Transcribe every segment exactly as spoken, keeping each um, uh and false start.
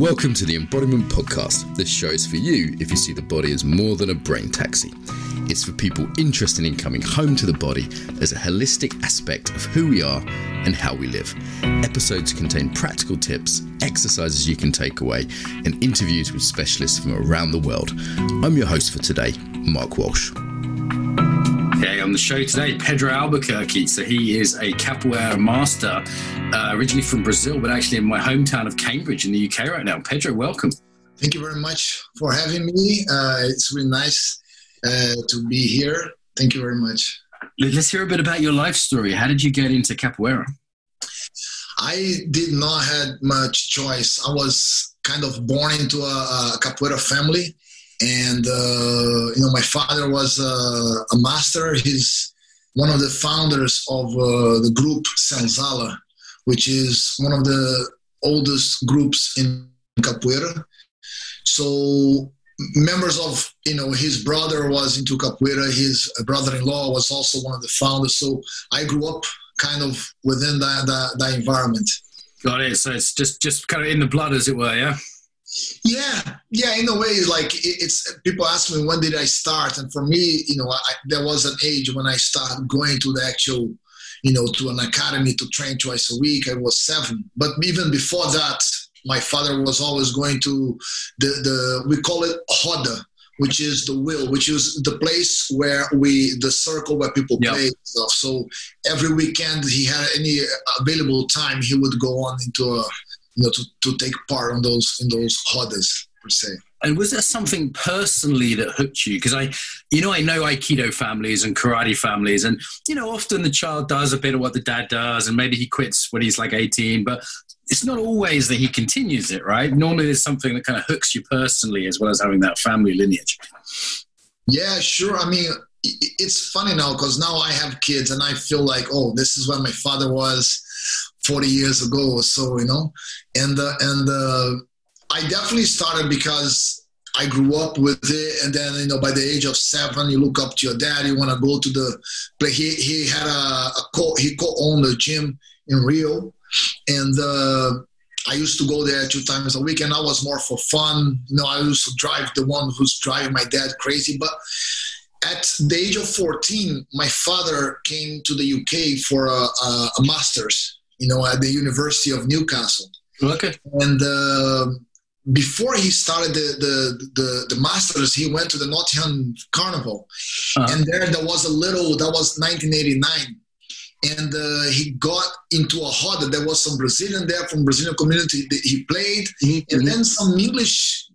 Welcome to the Embodiment Podcast. This show is for you if you see the body as more than a brain taxi. It's for people interested in coming home to the body as a holistic aspect of who we are and how we live. Episodes contain practical tips, exercises you can take away, and interviews with specialists from around the world. I'm your host for today, Mark Walsh. Okay, on the show today, Pedro Albuquerque. So he is a capoeira master, uh, originally from Brazil, but actually in my hometown of Cambridge in the U K right now. Pedro, welcome. Thank you very much for having me. Uh, it's really nice uh, to be here. Thank you very much. Let's hear a bit about your life story. How did you get into capoeira? I did not have much choice. I was kind of born into a, a capoeira family. And, uh, you know, my father was uh, a master. He's one of the founders of uh, the group Senzala, which is one of the oldest groups in capoeira. So members of, you know, his brother was into capoeira. His brother-in-law was also one of the founders. So I grew up kind of within that, that, that environment. Got it. So it's just, just kind of in the blood, as it were, yeah? Yeah, yeah. In a way, like it's people ask me when did I start, and for me, you know, I, there was an age when I started going to the actual, you know, to an academy to train twice a week. I was seven, but even before that, my father was always going to the the we call it Roda, which is the wheel, which is the place where we the circle where people yep. play stuff. So every weekend he had any available time, he would go on into a. You know, to, to take part in those in those rodas, per se. And was there something personally that hooked you? Because I, you know, I know Aikido families and karate families, and you know, often the child does a bit of what the dad does, and maybe he quits when he's like eighteen. But it's not always that he continues it, right? Normally, there's something that kind of hooks you personally, as well as having that family lineage. Yeah, sure. I mean, it's funny now because now I have kids, and I feel like, oh, this is where my father was forty years ago or so, you know, and uh, and uh, I definitely started because I grew up with it, and then, you know, by the age of seven, you look up to your dad, you want to go to the play. He, he had a, a co he co-owned a gym in Rio, and uh, I used to go there two times a week, and I was more for fun, you know, I used to drive the one who's driving my dad crazy, but at the age of fourteen, my father came to the U K for a, a, a master's, you know, at the University of Newcastle. Okay. And uh, before he started the, the, the, the Masters, he went to the Nottingham Carnival. Uh-huh. And there there was a little, that was nineteen eighty-nine. And uh, he got into a roda. There was some Brazilian there from Brazilian community that he played. Mm-hmm. And then some English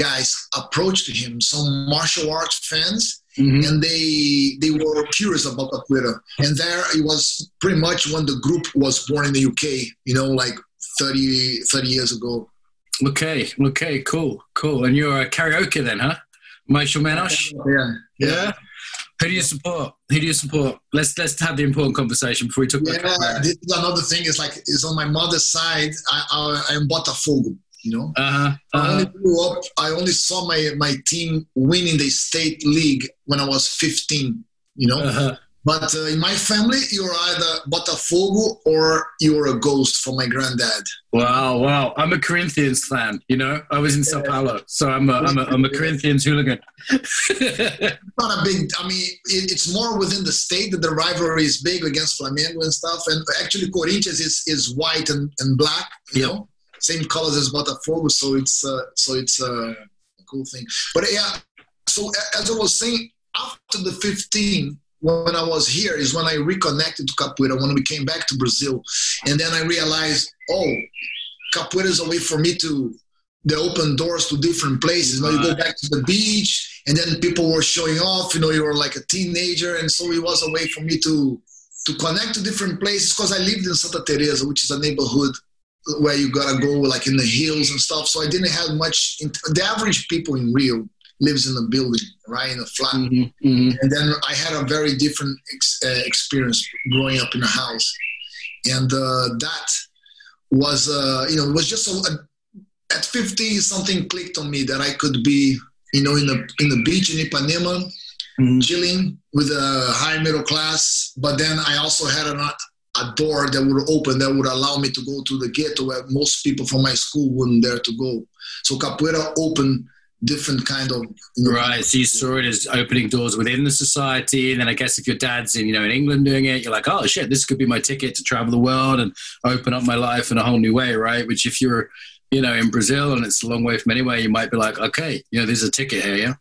guys approached him, some martial arts fans. Mm-hmm. And they they were curious about capoeira, and there it was pretty much when the group was born in the U K, you know, like thirty years ago. Okay, okay, cool, cool. And you're a karaoke then, huh? Michael Menosh? Yeah, yeah, yeah. Who do you support? Who do you support? Let's let's have the important conversation before we talk yeah, about capoeira. This is another thing. Is like it's on my mother's side. I I am Botafogo. You know, uh-huh. Uh-huh. I only grew up, I only saw my, my team winning the state league when I was fifteen, you know, uh-huh. But uh, in my family, you're either Botafogo or you're a ghost for my granddad. Wow. Wow. I'm a Corinthians fan. You know, I was in yeah. Sao Paulo, so I'm a, I'm a, I'm a Corinthians hooligan. Not a big, I mean, it, it's more within the state that the rivalry is big against Flamengo and stuff. And actually Corinthians is, is white and, and black, you yep. know. Same colors as Botafogo, so it's uh, so it's uh, a cool thing. But yeah, so as I was saying, after the fifteen, when I was here, is when I reconnected to capoeira. When we came back to Brazil, and then I realized, oh, capoeira is a way for me to they open doors to different places. You know, you go back to the beach, and then people were showing off. You know, you were like a teenager, and so it was a way for me to to connect to different places because I lived in Santa Teresa, which is a neighborhood where you gotta go like in the hills and stuff. So I didn't have much, the average people in Rio lives in a building, right? In a flat. Mm-hmm, mm-hmm. And then I had a very different ex uh, experience growing up in a house. And uh, that was, uh, you know, it was just, a, a, at fifteen, something clicked on me that I could be, you know, in the, in the beach in Ipanema, mm-hmm. chilling with a high middle class. But then I also had an a door that would open, that would allow me to go to the ghetto where most people from my school wouldn't dare to go. So Capoeira opened different kind of... You know, right, so you saw it as opening doors within the society, and then I guess if your dad's in, you know, in England doing it, you're like, oh shit, this could be my ticket to travel the world and open up my life in a whole new way, right? Which if you're, you know, in Brazil and it's a long way from anywhere, you might be like, okay, you know, there's a ticket here, yeah?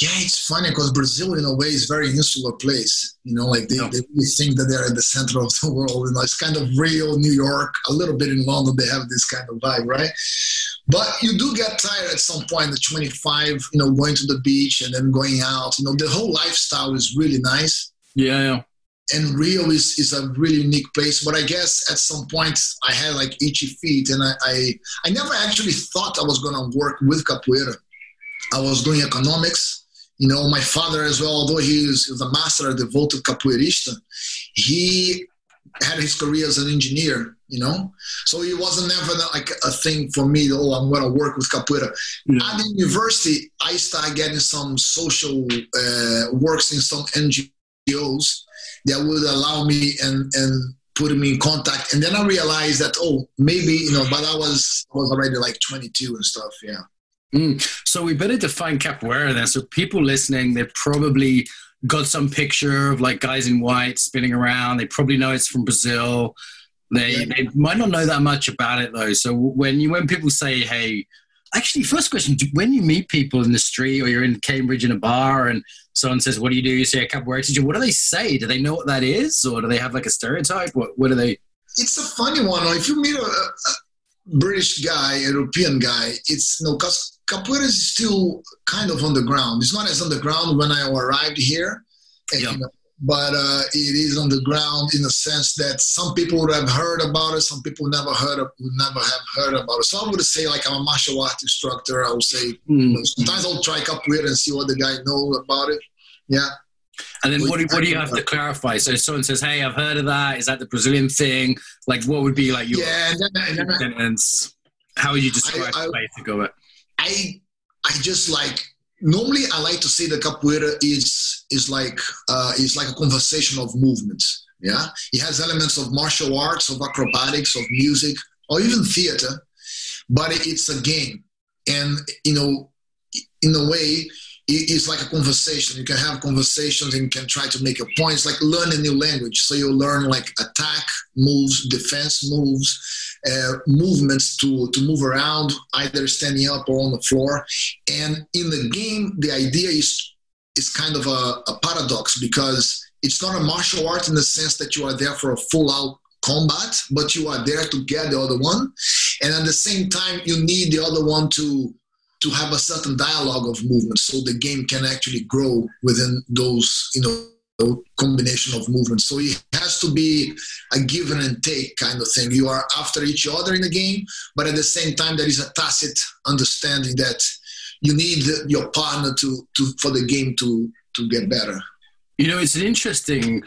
Yeah, it's funny because Brazil, in a way, is a very insular place. You know, like they, yeah. they really think that they're at the center of the world. You know, it's kind of Rio, New York, a little bit in London. They have this kind of vibe, right? But you do get tired at some point, at twenty-five, you know, going to the beach and then going out. You know, the whole lifestyle is really nice. Yeah, yeah. And Rio is, is a really unique place. But I guess at some point I had like itchy feet, and I, I, I never actually thought I was going to work with Capoeira. I was doing economics. You know, my father as well, although he was a master, a devoted capoeirista, he had his career as an engineer, you know? So it wasn't ever like a thing for me, oh, I'm going to work with Capoeira. Yeah. At the university, I started getting some social uh, works in some N G Os that would allow me and, and put me in contact. And then I realized that, oh, maybe, you know, but I was, I was already like twenty-two and stuff, yeah. Mm. So we better define capoeira then. So people listening, they've probably got some picture of like guys in white spinning around. They probably know it's from Brazil. They, they might not know that much about it though. So when you, when people say, hey, actually first question, when you meet people in the street or you're in Cambridge in a bar and someone says, what do you do? You say a capoeira teacher. What do they say? Do they know what that is? Or do they have like a stereotype? What, what do they? It's a funny one. If you meet a, a British guy, European guy, it's no custom. Capoeira is still kind of underground. It's not as underground when I arrived here, yeah. and, but uh, it is underground in the sense that some people would have heard about it, some people never heard of, would never have heard about it. So I would say, like, I'm a martial art instructor. I would say mm. sometimes I'll try capoeira and see what the guy knows about it. Yeah. And then what do, what do you have to clarify? So if someone says, hey, I've heard of that. Is that the Brazilian thing? Like, what would be like your yeah, and then, sentence? How would you describe I, I, the way to go at? I I just like normally I like to say that capoeira is is like uh, is like a conversation of movements. Yeah, it has elements of martial arts, of acrobatics, of music, or even theater. But it's a game, and you know, in a way, it's like a conversation. You can have conversations and you can try to make your points. Like learn a new language, so you learn like attack moves, defense moves. Uh, movements to, to move around, either standing up or on the floor. And in the game, the idea is, is kind of a, a paradox because it's not a martial art in the sense that you are there for a full-out combat, but you are there to get the other one. And at the same time, you need the other one to, to have a certain dialogue of movement so the game can actually grow within those, you know, combination of movements. So it has to be a give and take kind of thing. You are after each other in the game, but at the same time there is a tacit understanding that you need your partner to, to for the game to to get better. You know, it's an interesting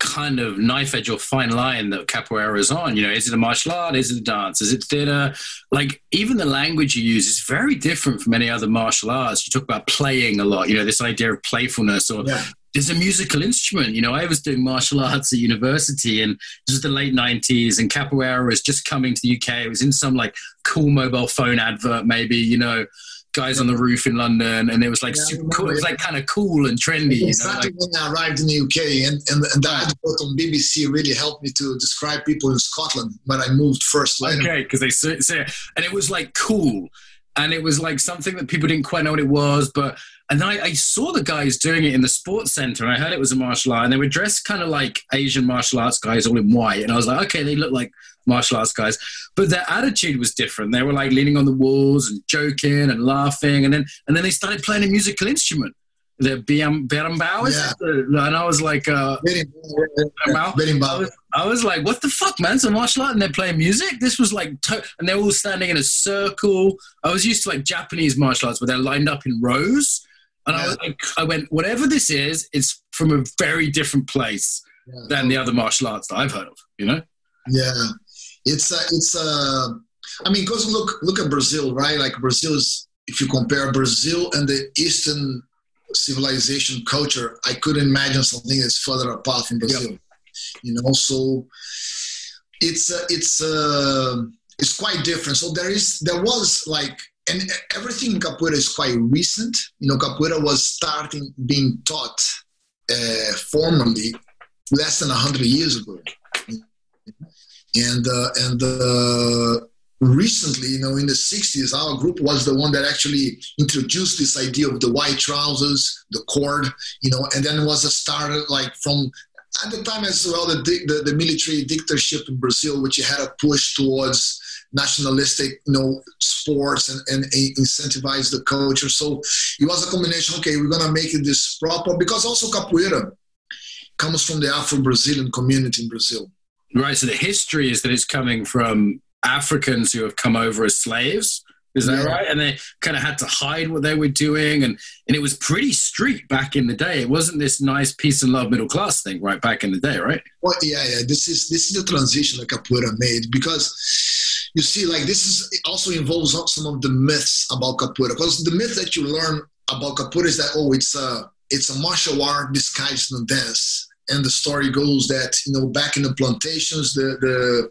kind of knife edge or fine line that capoeira is on. You know, is it a martial art? Is it a dance? Is it theater? Like even the language you use is very different from any other martial arts. You talk about playing a lot, you know, this idea of playfulness or yeah. There's a musical instrument. You know, I was doing martial arts at university and this was the late nineties and capoeira was just coming to the U K. It was in some like cool mobile phone advert maybe, you know, guys yeah. on the roof in London, and it was like yeah, super cool. It was like kind of cool and trendy. Exactly, you know, like, when I arrived in the U K and, and, and the advert on B B C really helped me to describe people in Scotland when I moved first. Later. Okay, because they say, so, and it was like cool. And it was like something that people didn't quite know what it was. But, and then I, I saw the guys doing it in the sports center and I heard it was a martial art and they were dressed kind of like Asian martial arts guys all in white. And I was like, okay, they look like martial arts guys, but their attitude was different. They were like leaning on the walls and joking and laughing. And then, and then they started playing a musical instrument. The Berimbau, is yeah. it? And I was like, uh, Berimbau. Berimbau. I, was, I was like, what the fuck, man? It's a martial art and they're playing music? This was like, to and they're all standing in a circle. I was used to like Japanese martial arts where they're lined up in rows. And yeah. I, was like, I went, whatever this is, it's from a very different place yeah. than the other martial arts that I've heard of, you know? Yeah. It's a, it's a, I mean, because look, look at Brazil, right? Like Brazil's, if you compare Brazil and the Eastern civilization culture, I couldn't imagine something that's further apart from Brazil. Yep. you know. So it's uh, it's uh, it's quite different. So there is there was like, and everything in Capoeira is quite recent. You know, Capoeira was starting being taught uh, formally less than a hundred years ago, and uh, and. Uh, Recently, you know, in the sixties, our group was the one that actually introduced this idea of the white trousers, the cord, you know, and then was a started like from, at the time as well, the, the, the military dictatorship in Brazil, which had a push towards nationalistic, you know, sports and, and incentivize the culture. So it was a combination, okay, we're going to make it this proper, because also Capoeira comes from the Afro-Brazilian community in Brazil. Right, so the history is that it's coming from Africans who have come over as slaves, is that yeah. right? And they kind of had to hide what they were doing, and and it was pretty street back in the day. It wasn't this nice peace and love middle class thing, right? Back in the day, right? Well, yeah, yeah. This is this is the transition that Capoeira made, because you see, like this is it also involves some of the myths about Capoeira, because the myth that you learn about Capoeira is that oh, it's a it's a martial art disguised in dance, and the story goes that you know back in the plantations, the the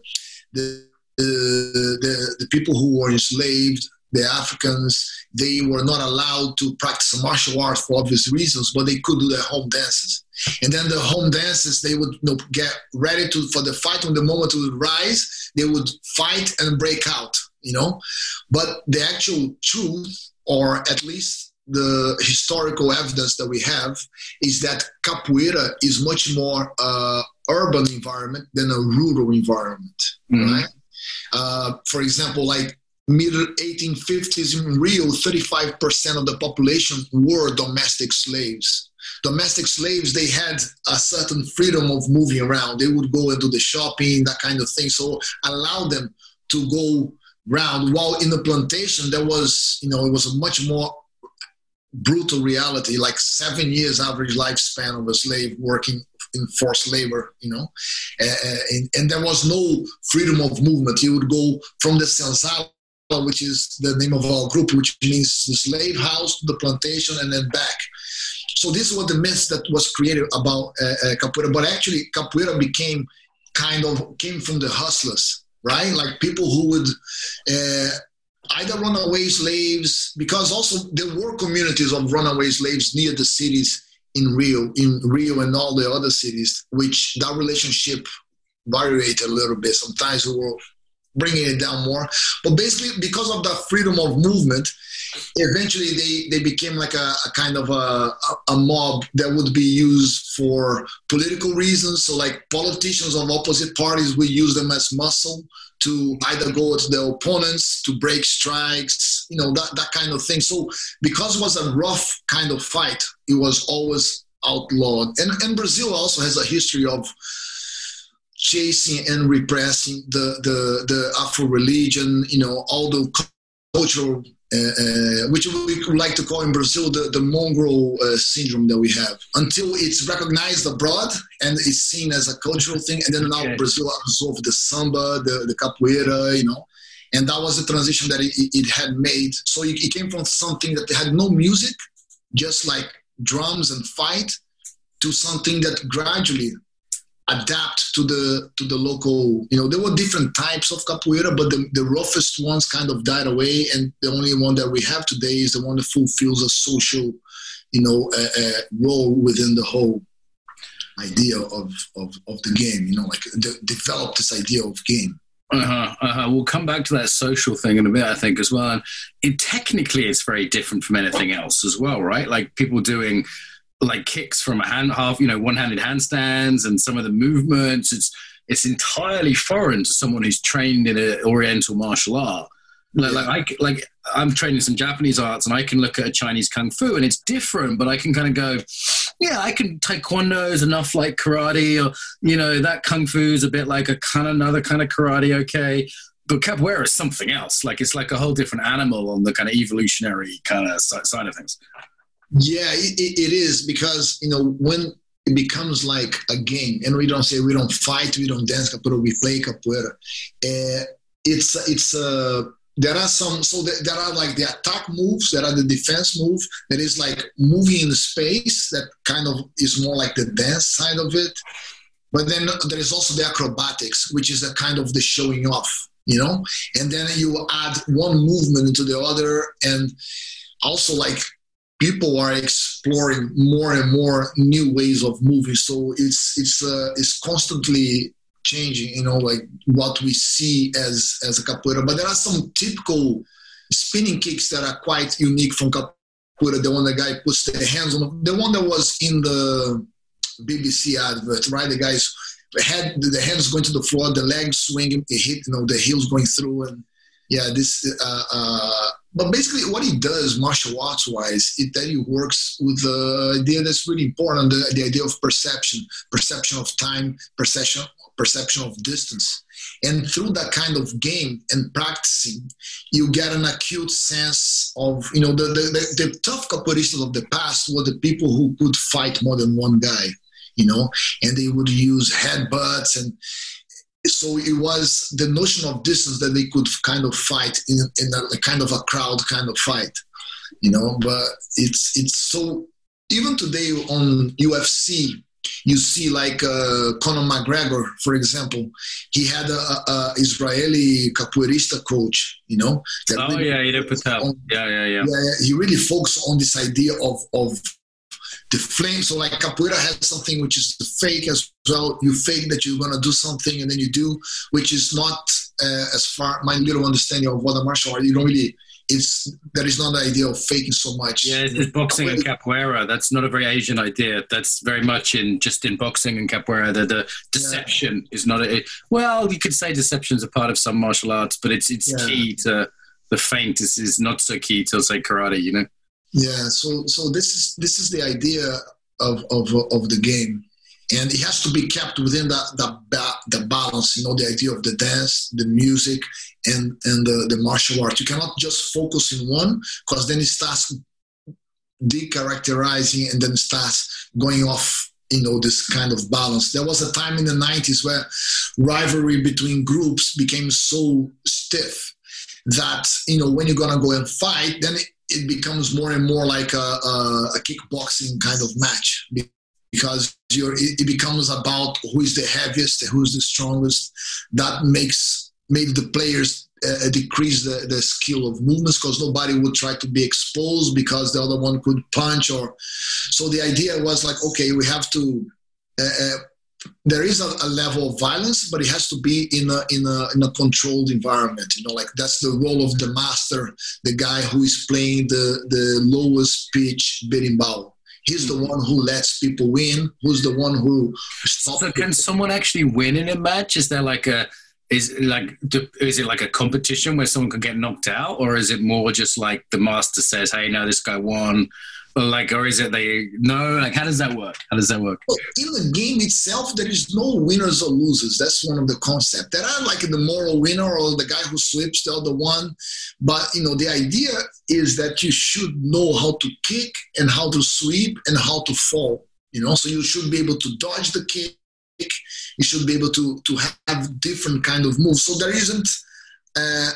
the Uh, the, the people who were enslaved, the Africans, they were not allowed to practice martial art for obvious reasons, but they could do their home dances. And then the home dances, they would you know, get ready to for the fight. When the moment would rise, they would fight and break out, you know. But the actual truth, or at least the historical evidence that we have, is that Capoeira is much more uh, urban environment than a rural environment, mm-hmm. right? Uh, for example, like middle eighteen fifties in Rio, thirty-five percent of the population were domestic slaves. Domestic slaves, they had a certain freedom of moving around. They would go and do the shopping, that kind of thing. So allowed them to go round. While in the plantation, there was, you know, it was a much more brutal reality, like seven years average lifespan of a slave working in forced labor, you know, uh, and, and there was no freedom of movement. You would go from the Senzala, which is the name of our group, which means the slave house, the plantation, and then back. So this was the myth that was created about uh, uh, Capoeira, but actually Capoeira became kind of, came from the hustlers, right? Like people who would uh, either runaway slaves, because also there were communities of runaway slaves near the cities in Rio, in Rio and all the other cities, which that relationship varied a little bit. Sometimes we were bringing it down more. But basically, because of that freedom of movement, eventually they, they became like a, a kind of a, a mob that would be used for political reasons. So like politicians of opposite parties would use them as muscle to either go to their opponents, to break strikes, you know, that, that kind of thing. So because it was a rough kind of fight, it was always outlawed. And, and Brazil also has a history of chasing and repressing the, the, the Afro-religion, you know, all the cultural, uh, uh, which we like to call in Brazil the, the mongrel uh, syndrome that we have, until it's recognized abroad and it's seen as a cultural thing. And then now okay. Brazil absorbed the samba, the, the capoeira, you know, and that was the transition that it, it had made. So it, it came from something that had no music, just like drums and fight, to something that gradually adapt to the to the local, you know, there were different types of capoeira, but the, the roughest ones kind of died away, and the only one that we have today is the one that fulfills a social, you know, uh, uh, role within the whole idea of, of, of the game, you know, like de- develop this idea of game. Uh-huh, uh-huh. We'll come back to that social thing in a bit, I think, as well. And it, technically, it's very different from anything else as well, right? Like people doing like kicks from a hand, half, you know, one-handed handstands, and some of the movements, it's it's entirely foreign to someone who's trained in an Oriental martial art. Like, yeah. like, I, like I'm training some Japanese arts, and I can look at a Chinese kung fu, and it's different, but I can kind of go, yeah, I can taekwondo is enough like karate, or you know, that kung fu is a bit like a kind of another kind of karate, okay. But capoeira is something else. Like it's like a whole different animal on the kind of evolutionary kind of side of things. Yeah, it, it is, because, you know, when it becomes like a game, and we don't say we don't fight, we don't dance capoeira, we play capoeira. Uh, it's it's uh, there are some so there, there are like the attack moves, there are the defense move. There is like moving in space that kind of is more like the dance side of it. But then there is also the acrobatics, which is a kind of the showing off, you know? And then you add one movement into the other. And also, like, people are exploring more and more new ways of moving. So it's, it's, uh, it's constantly changing, you know, like what we see as, as a capoeira. But there are some typical spinning kicks that are quite unique from capoeira. The one the guy puts the hands on, the one that was in the B B C advert, right? The guys had the hands going to the floor, the legs swinging, the hip, you know, the heels going through, and yeah, this. Uh, uh, but basically, what he does, martial arts wise, it that he works with the idea that's really important: the, the idea of perception, perception of time, perception, perception of distance, and through that kind of game and practicing, you get an acute sense of, you know, the the, the, the tough capoeiristas of the past were the people who could fight more than one guy. You know, and they would use headbutts, and so it was the notion of distance that they could kind of fight in, in a, a kind of a crowd kind of fight, you know. But it's it's so even today on U F C, you see like uh, Conor McGregor, for example, he had a, a Israeli capoeirista coach, you know. That oh really yeah, he did put up. On, yeah, yeah, yeah, yeah. He really focused on this idea of of. The flame, so like capoeira has something which is the fake as well. You fake that you're going to do something and then you do, which is not uh, as far, my little understanding of what a martial art, you don't really, it's, there is not the idea of faking so much. Yeah, it's, it's boxing capoeira. And capoeira, that's not a very Asian idea. That's very much in, just in boxing and capoeira, the, the deception yeah. is not, a, well, you could say deception is a part of some martial arts, but it's it's yeah. key to, the feint is, is not so key to, say, karate, you know? Yeah, so so this is this is the idea of of of the game, and it has to be kept within the the, ba- the balance. You know, the idea of the dance, the music, and and the, the martial art. You cannot just focus in one, because then it starts decharacterizing, and then it starts going off. You know, this kind of balance. There was a time in the nineties where rivalry between groups became so stiff that, you know, when you're gonna go and fight, then it, it becomes more and more like a, a, a kickboxing kind of match, because you're, it becomes about who is the heaviest, who's the strongest. That makes maybe the players uh, decrease the, the skill of movements, because nobody would try to be exposed because the other one could punch. Or so the idea was like, okay, we have to. Uh, there is a, a level of violence, but it has to be in a, in a, in a controlled environment, you know, like that's the role of the master, the guy who is playing the, the lowest pitch, Berimbau. He's the one who lets people win. Who's the one who stops. So can someone actually win in a match? Is there like a, is like, is it like a competition where someone can get knocked out, or is it more just like the master says, hey, no, this guy won. Like, or is it they no? Like, how does that work? How does that work? Well, in the game itself, there is no winners or losers. That's one of the concepts. There are like the moral winner or the guy who slips, the other one. But you know, the idea is that you should know how to kick and how to sweep and how to fall. You know, so you should be able to dodge the kick. You should be able to to have different kind of moves. So there isn't. Uh,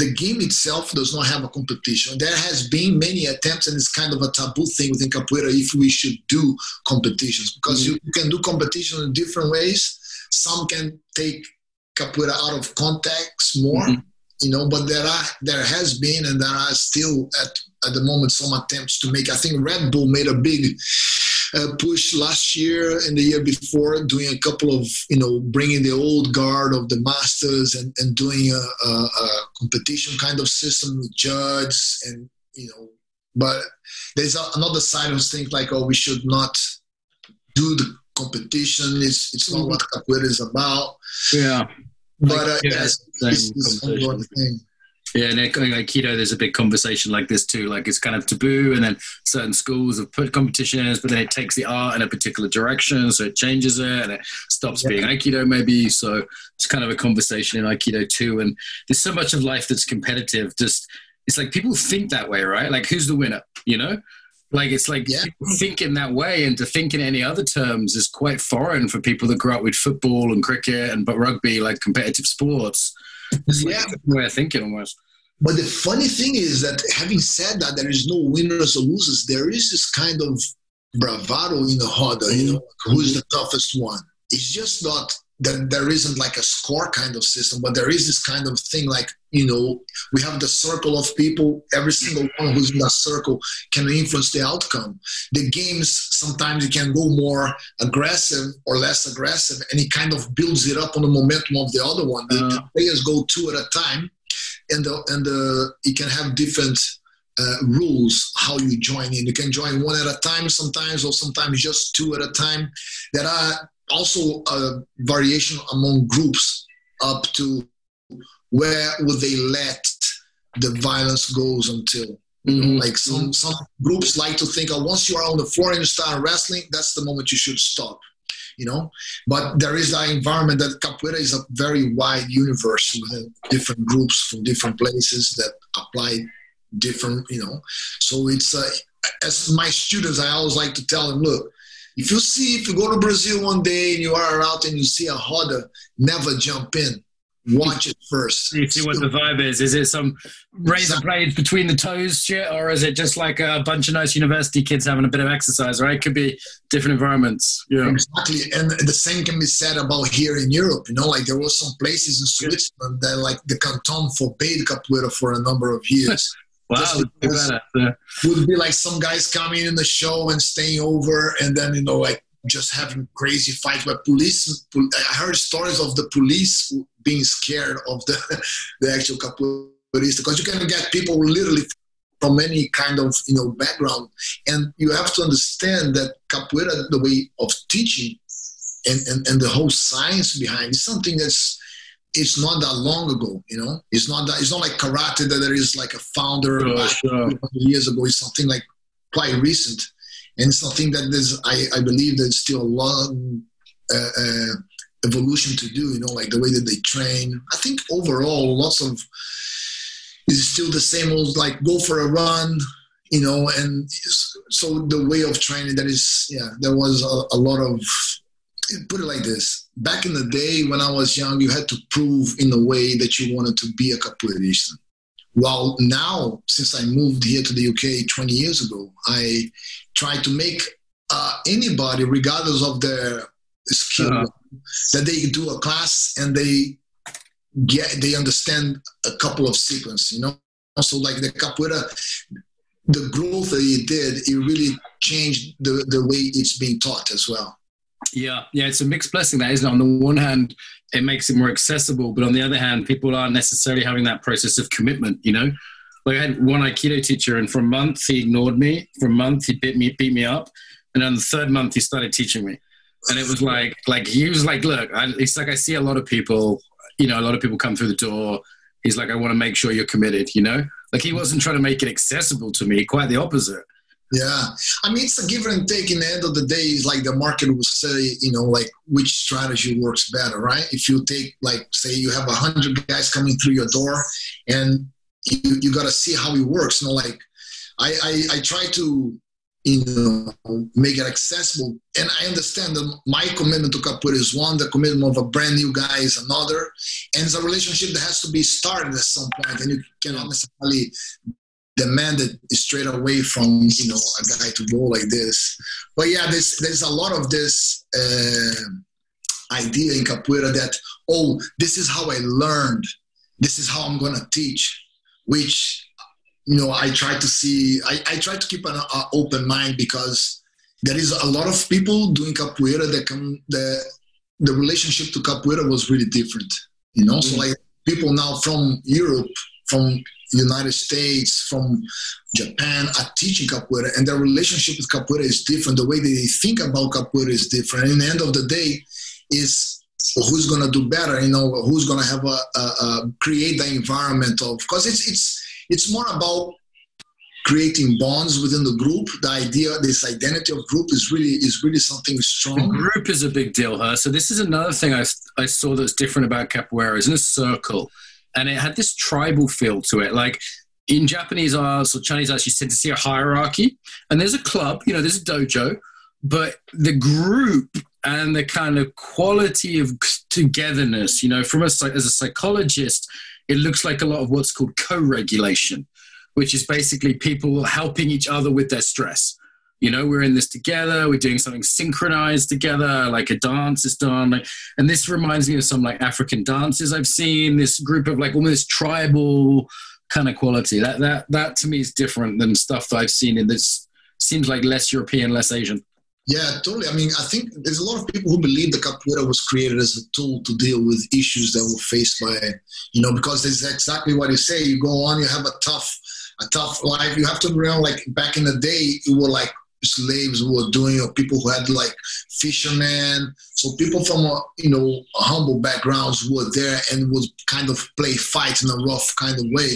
The game itself does not have a competition. There has been many attempts, and it's kind of a taboo thing within capoeira if we should do competitions, because mm-hmm. you, you can do competition in different ways. Some can take capoeira out of context more, mm-hmm. you know, but there are, there has been, and there are still at, at the moment some attempts to make, I think Red Bull made a big uh, push last year and the year before, doing a couple of, you know, bringing the old guard of the masters and, and doing a, a, a competition kind of system with judges and, you know, but there's a, another side of things like, oh, we should not do the competition. It's, it's not what capoeira is about. Yeah. But uh, yeah, it's, it's, it's an ongoing thing. Yeah, and Aikido, there's a big conversation like this too. Like it's kind of taboo, and then certain schools have put competitions, but then it takes the art in a particular direction, so it changes it, and it stops yeah. being Aikido maybe. So it's kind of a conversation in Aikido too. And there's so much of life that's competitive. Just it's like people think that way, right? Like who's the winner? You know, like it's like yeah. people think in that way, and to think in any other terms is quite foreign for people that grew up with football and cricket and but rugby, like competitive sports. It's yeah, like the way I think it almost. But the funny thing is that having said that, there is no winners or losers. There is this kind of bravado in the Roda, you know, who's the toughest one, it's just not that there isn't like a score kind of system, but there is this kind of thing like, you know, we have the circle of people, every single one who's in that circle can influence the outcome. The games, sometimes you can go more aggressive or less aggressive, and it kind of builds it up on the momentum of the other one. Uh, the players go two at a time, and the, and the, you can have different Uh, rules how you join in. You can join one at a time sometimes, or sometimes just two at a time. There are also a variation among groups up to where would they let the violence goes until. You know, like some, some groups like to think oh, once you are on the floor and you start wrestling, that's the moment you should stop. You know, but there is that environment that Capoeira is a very wide universe with different groups from different places that apply different, you know. So it's uh, as my students, I always like to tell them, look, if you see, if you go to Brazil one day and you are out and you see a roda, never jump in. Watch it first. You see what the vibe is. Is it some razor exactly. blades between the toes shit, or is it just like a bunch of nice university kids having a bit of exercise, right? It could be different environments. Yeah, exactly. And the same can be said about here in Europe. You know, like there were some places in Switzerland that like the canton forbade Capoeira for a number of years. Wow, that would be like some guys coming in the show and staying over, and then, you know, like just having crazy fights by police. I heard stories of the police being scared of the, the actual capoeirista, because you can get people literally from any kind of, you know, background. And you have to understand that capoeira, the way of teaching and, and, and the whole science behind, is something that's, it's not that long ago, you know. It's not that, it's not like karate that there is like a founder oh, like sure. years ago. It's something like quite recent, and something that there's, I, I believe there's still a lot of uh, uh, evolution to do. You know, like the way that they train. I think overall, lots of is still the same old like go for a run, you know. And so the way of training that is, yeah, there was a, a lot of. Put it like this. Back in the day when I was young, you had to prove in a way that you wanted to be a capoeirista. While now, since I moved here to the U K twenty years ago, I try to make uh, anybody, regardless of their skill, uh-huh. that they do a class and they get, they understand a couple of sequences, you know? Also, like the capoeira, the growth that it did, it really changed the, the way it's being taught as well. Yeah, yeah, it's a mixed blessing, that, isn't it? On the one hand, it makes it more accessible, but on the other hand, people aren't necessarily having that process of commitment, you know? Like I had one Aikido teacher, and for a month he ignored me. For a month he bit me, beat me up, and on the third month he started teaching me. And it was like, like he was like, look, I, it's like I see a lot of people, you know, a lot of people come through the door. He's like, I want to make sure you're committed, you know? Like he wasn't trying to make it accessible to me, quite the opposite. Yeah. I mean, it's a give and take. In the end of the day, it's like the market will say, you know, like which strategy works better, right? If you take, like, say you have a hundred guys coming through your door, and you, you got to see how it works. You know, like I, I, I try to, you know, make it accessible. And I understand that my commitment to Capoeira is one, the commitment of a brand new guy is another. And it's a relationship that has to be started at some point, and you cannot necessarily demanded straight away from, you know, a guy to go like this. But yeah, there's, there's a lot of this uh, idea in Capoeira that, oh, this is how I learned. This is how I'm going to teach, which, you know, I try to see, I, I try to keep an uh, open mind, because there is a lot of people doing Capoeira that come, the, the relationship to Capoeira was really different, you know? Mm-hmm. So like people now from Europe, from United States, from Japan are teaching Capoeira, and their relationship with Capoeira is different. The way they think about Capoeira is different. And at the end of the day, is who's going to do better, you know, who's going to have a, a, a create the environment of, because it's, it's, it's more about creating bonds within the group. The idea, this identity of group is really, is really something strong. The group is a big deal, huh? So this is another thing I, I saw that's different about Capoeira, is in a circle. And it had this tribal feel to it. Like in Japanese arts or Chinese arts, you tend to see a hierarchy. And there's a club, you know, there's a dojo. But the group and the kind of quality of togetherness, you know, from a, as a psychologist, it looks like a lot of what's called co-regulation, which is basically people helping each other with their stress. You know, we're in this together. We're doing something synchronized together, like a dance is done. Like, and this reminds me of some like African dances I've seen. This group of like almost tribal kind of quality. That that that to me is different than stuff that I've seen in this. Seems like less European, less Asian. Yeah, totally. I mean, I think there's a lot of people who believe that capoeira was created as a tool to deal with issues that were faced by, you know, because this is exactly what you say. You go on, you have a tough, a tough life. You have to remember, like back in the day, you were like. Slaves were doing, or people who had like fishermen, so people from uh, you know humble backgrounds were there and would kind of play fights in a rough kind of way,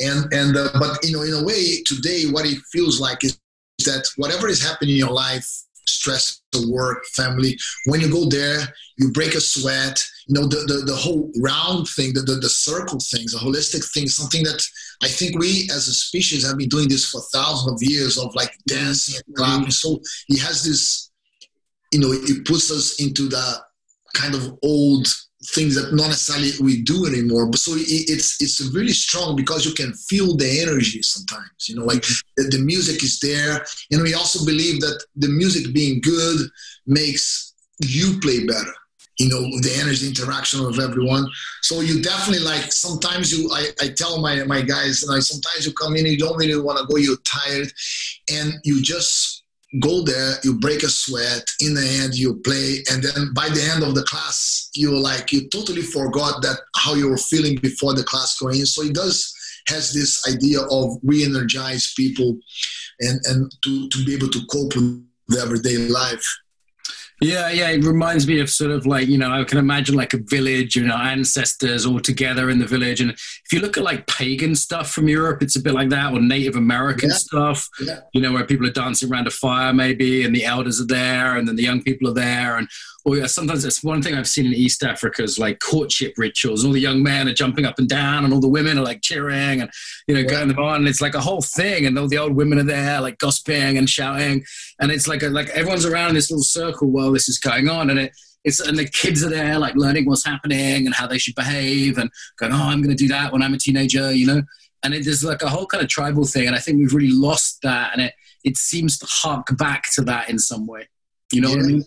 and and uh, but you know in a way today what it feels like is that whatever is happening in your life, stress, the work, family, when you go there you break a sweat, you know the the, the whole round thing, the, the the circle things, the holistic thing, something that I think we as a species have been doing this for thousands of years of like dancing and clapping. So it has this, you know, it puts us into the kind of old things that not necessarily we do anymore. But so it's it's really strong because you can feel the energy sometimes, you know, like the, the music is there. And we also believe that the music being good makes you play better. You know, the energy interaction of everyone. So you definitely like, sometimes you, I, I tell my, my guys, and I, sometimes you come in, you don't really want to go, you're tired, and you just go there, you break a sweat, in the end you play, and then by the end of the class, you're like, you totally forgot that how you were feeling before the class going in. So it does, has this idea of re-energize people and, and to, to be able to cope with everyday life. Yeah, yeah, it reminds me of sort of like, you know, I can imagine like a village, you know, ancestors all together in the village. And if you look at like pagan stuff from Europe, it's a bit like that, or Native American yeah. stuff, yeah. you know, where people are dancing around a fire maybe, and the elders are there, and then the young people are there. And or yeah, sometimes it's one thing I've seen in East Africa is like courtship rituals. All the young men are jumping up and down, and all the women are like cheering and, you know, yeah. going on. And it's like a whole thing. And all the old women are there like gossiping and shouting. And it's like, a, like everyone's around in this little circle while this is going on. And it, it's, and the kids are there like learning what's happening and how they should behave and going, oh, I'm going to do that when I'm a teenager, you know? And it is like a whole kind of tribal thing. And I think we've really lost that. And it, it seems to hark back to that in some way. You know yeah. what I mean?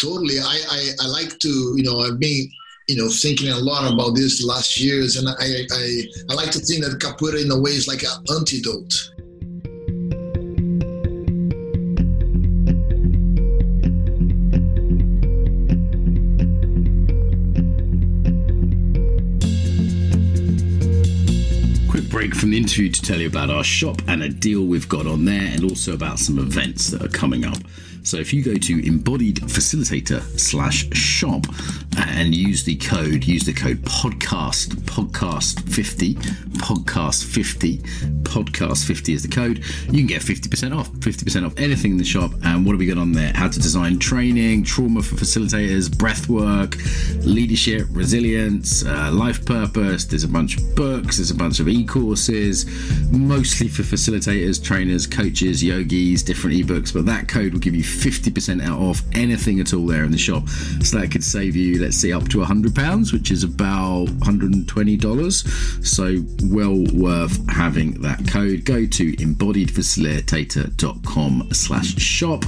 Totally. I, I, I like to, you know, I've been, you know, thinking a lot about this the last years, and I, I, I like to think that capoeira in a way is like an antidote. Break from the interview to tell you about our shop and a deal we've got on there, and also about some events that are coming up. So if you go to Embodied Facilitator slash shop and use the code, use the code podcast, podcast fifty, podcast fifty, podcast fifty is the code, you can get fifty percent off, fifty percent off anything in the shop. And what have we got on there? How to design training, trauma for facilitators, breath work, leadership, resilience, uh, life purpose. There's a bunch of books, there's a bunch of e-courses, courses mostly for facilitators, trainers, coaches, yogis, different ebooks, but that code will give you fifty percent out off anything at all there in the shop. So that could save you, let's see, up to one hundred pounds, which is about one hundred twenty dollars. So well worth having that code. Go to embodied facilitator dot com slash shop.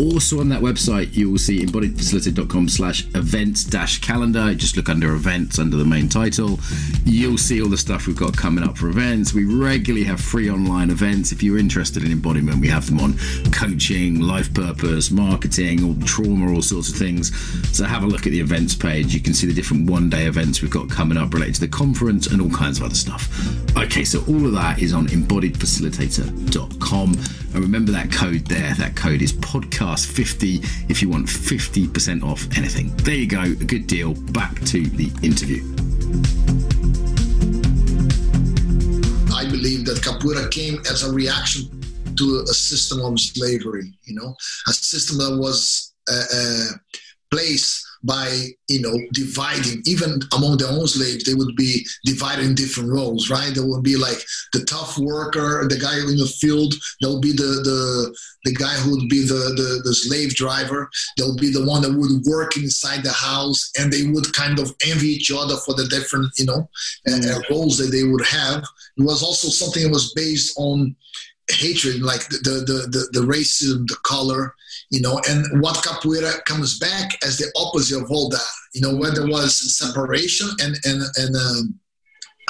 Also on that website, you will see embodied facilitator dot com slash events dash calendar. Just look under events under the main title. You'll see all the stuff we've got coming up for events. We regularly have free online events. If you're interested in embodiment, we have them on coaching, life purpose, marketing, all trauma, all sorts of things. So have a look at the events page. You can see the different one-day events we've got coming up related to the conference and all kinds of other stuff. Okay, so all of that is on embodied facilitator dot com. And remember that code there. That code is podcast fifty if you want fifty percent off anything. There you go. A good deal. Back to the interview. I believe that capoeira came as a reaction to a system of slavery, you know, a system that was uh, uh, placed by, you know, dividing, even among their own slaves, they would be divided in different roles, right? There would be like the tough worker, the guy in the field, there would be the, the, the guy who would be the, the, the slave driver, there would be the one that would work inside the house, and they would kind of envy each other for the different, you know, uh, roles that they would have. It was also something that was based on hatred, like the, the, the, the racism, the color, you know, and what Capoeira comes back as the opposite of all that, you know, where there was separation and, and, and um,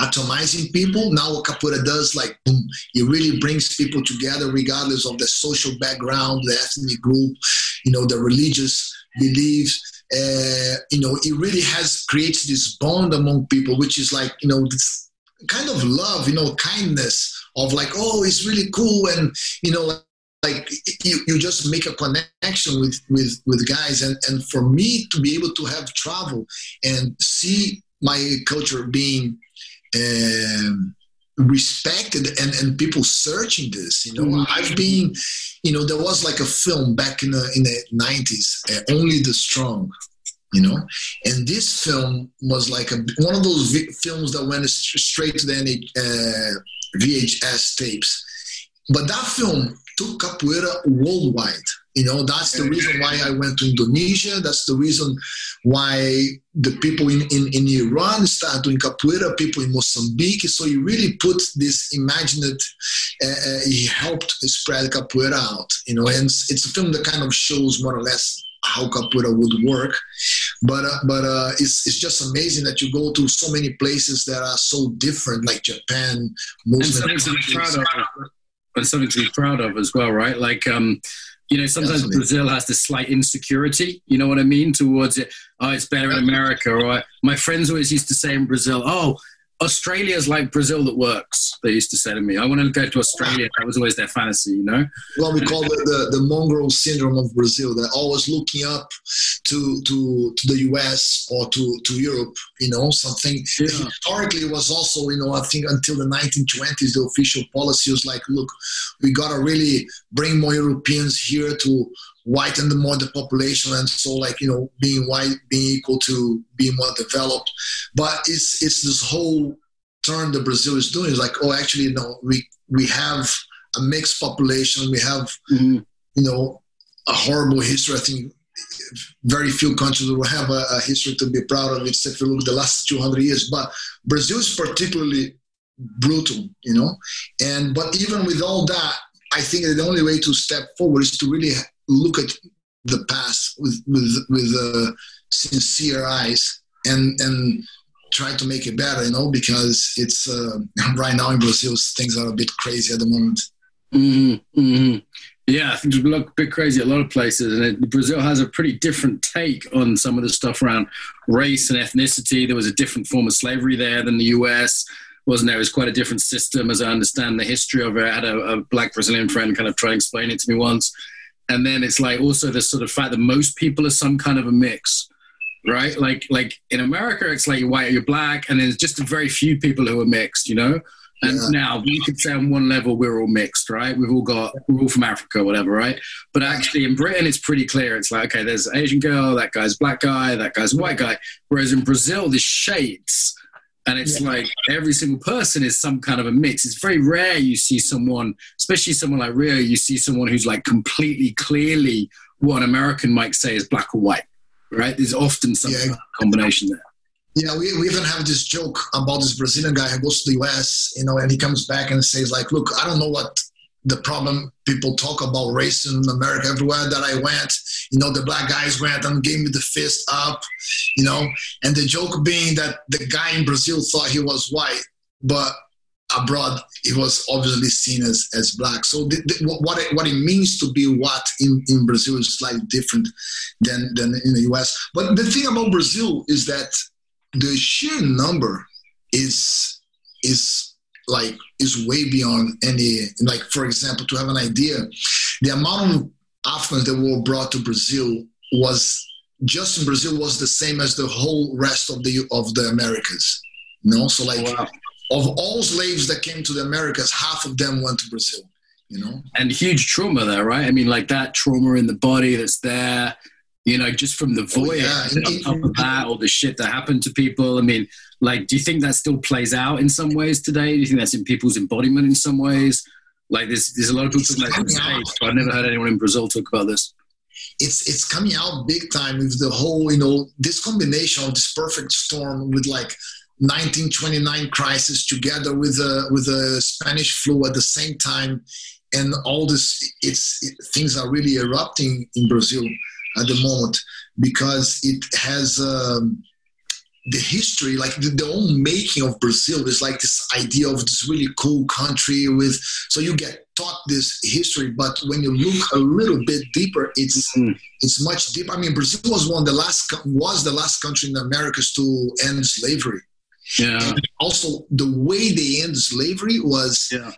atomizing people. Now what Capoeira does, like, boom, it really brings people together regardless of the social background, the ethnic group, you know, the religious beliefs. Uh, you know, it really has creates this bond among people, which is like, you know, this kind of love, you know, kindness of like, oh, it's really cool. And, you know, like, like you, you just make a connection with, with, with guys. And, and for me to be able to have travel and see my culture being um, respected and, and people searching this, you know, mm-hmm. I've been, you know, there was like a film back in the, in the nineties, uh, Only the Strong, you know, and this film was like a, one of those vi- films that went straight to the uh, V H S tapes. But that film took Capoeira worldwide. You know, that's the reason why I went to Indonesia. That's the reason why the people in, in, in Iran started doing Capoeira, people in Mozambique. So he really put this imaginative, uh, uh, he helped spread Capoeira out, you know, and it's a film that kind of shows more or less how Capoeira would work. But uh, but uh, it's, it's just amazing that you go to so many places that are so different, like Japan, Muslim countries. But something to be proud of as well, right? Like, um, you know, sometimes Absolutely. Brazil has this slight insecurity, you know what I mean, towards it. Oh, it's better in America. Or my friends always used to say in Brazil, oh, Australia's like Brazil that works, they used to say to me. I want to go to Australia. That was always their fantasy, you know? Well, we call it the, the mongrel syndrome of Brazil. They're always looking up to to, to the U S or to, to Europe, you know, something. Yeah. Historically, it was also, you know, I think until the nineteen twenties, the official policy was like, look, we got to really bring more Europeans here to whiten the more the population, and so like, you know, being white, being equal to being more developed. But it's it's this whole turn that Brazil is doing. It's like, oh, actually, you know, we, we have a mixed population. We have, mm-hmm. you know, a horrible history. I think very few countries will have a, a history to be proud of, except if you look at the last two hundred years. But Brazil is particularly brutal, you know. And but even with all that, I think that the only way to step forward is to really look at the past with with with uh, sincere eyes and and try to make it better, you know, because it's uh, right now in Brazil things are a bit crazy at the moment. Mm-hmm. Yeah, things look a bit crazy at a lot of places, and it, Brazil has a pretty different take on some of the stuff around race and ethnicity. There was a different form of slavery there than the U S, wasn't there? It was quite a different system, as I understand the history of it. I had a, a black Brazilian friend kind of try and explain it to me once. And then it's like also the sort of fact that most people are some kind of a mix, right? Like like in America, it's like you're white or you're black, and there's just very few people who are mixed, you know? And yeah. Now we could say on one level we're all mixed, right? We've all got, we're all from Africa or whatever, right? But actually in Britain, it's pretty clear. It's like, okay, there's an Asian girl, that guy's black guy, that guy's white guy. Whereas in Brazil, there's shades. And it's yeah. like every single person is some kind of a mix. It's very rare you see someone, especially someone like Rio, you see someone who's like completely clearly what an American might say is black or white, right? There's often some yeah. kind of combination there. Yeah, we, we even have this joke about this Brazilian guy who goes to the U S, you know, and he comes back and says like, look, I don't know what the problem people talk about racism in America. Everywhere that I went, you know, the black guys went and gave me the fist up, you know, and the joke being that the guy in Brazil thought he was white, but abroad he was obviously seen as, as black. So the, the, what, it, what it means to be what in, in Brazil is slightly different than, than in the U S. But the thing about Brazil is that the sheer number is is like is way beyond any, like, for example, to have an idea, the amount of Africans that were brought to Brazil was just in Brazil was the same as the whole rest of the, of the Americas. You know? So like wow. of all slaves that came to the Americas, half of them went to Brazil, you know? And huge trauma there, right? I mean, like that trauma in the body that's there, you know, just from the voyage oh, yeah. on top of that, all the shit that happened to people. I mean, like, do you think that still plays out in some ways today? Do you think that's in people's embodiment in some ways? Like, there's there's a lot of people talking about this stage, but I've never heard anyone in Brazil talk about this. It's it's coming out big time with the whole, you know, this combination of this perfect storm with like nineteen twenty-nine crisis together with the with the Spanish flu at the same time. and all this, it's it, things are really erupting in Brazil at the moment, because it has um, the history, like the, the own making of Brazil is like this idea of this really cool country with, so you get taught this history, but when you look a little bit deeper, it's mm-hmm. it's much deeper. I mean, Brazil was one of the last, was the last country in the Americas to end slavery. Yeah. And also the way they end slavery was, yeah.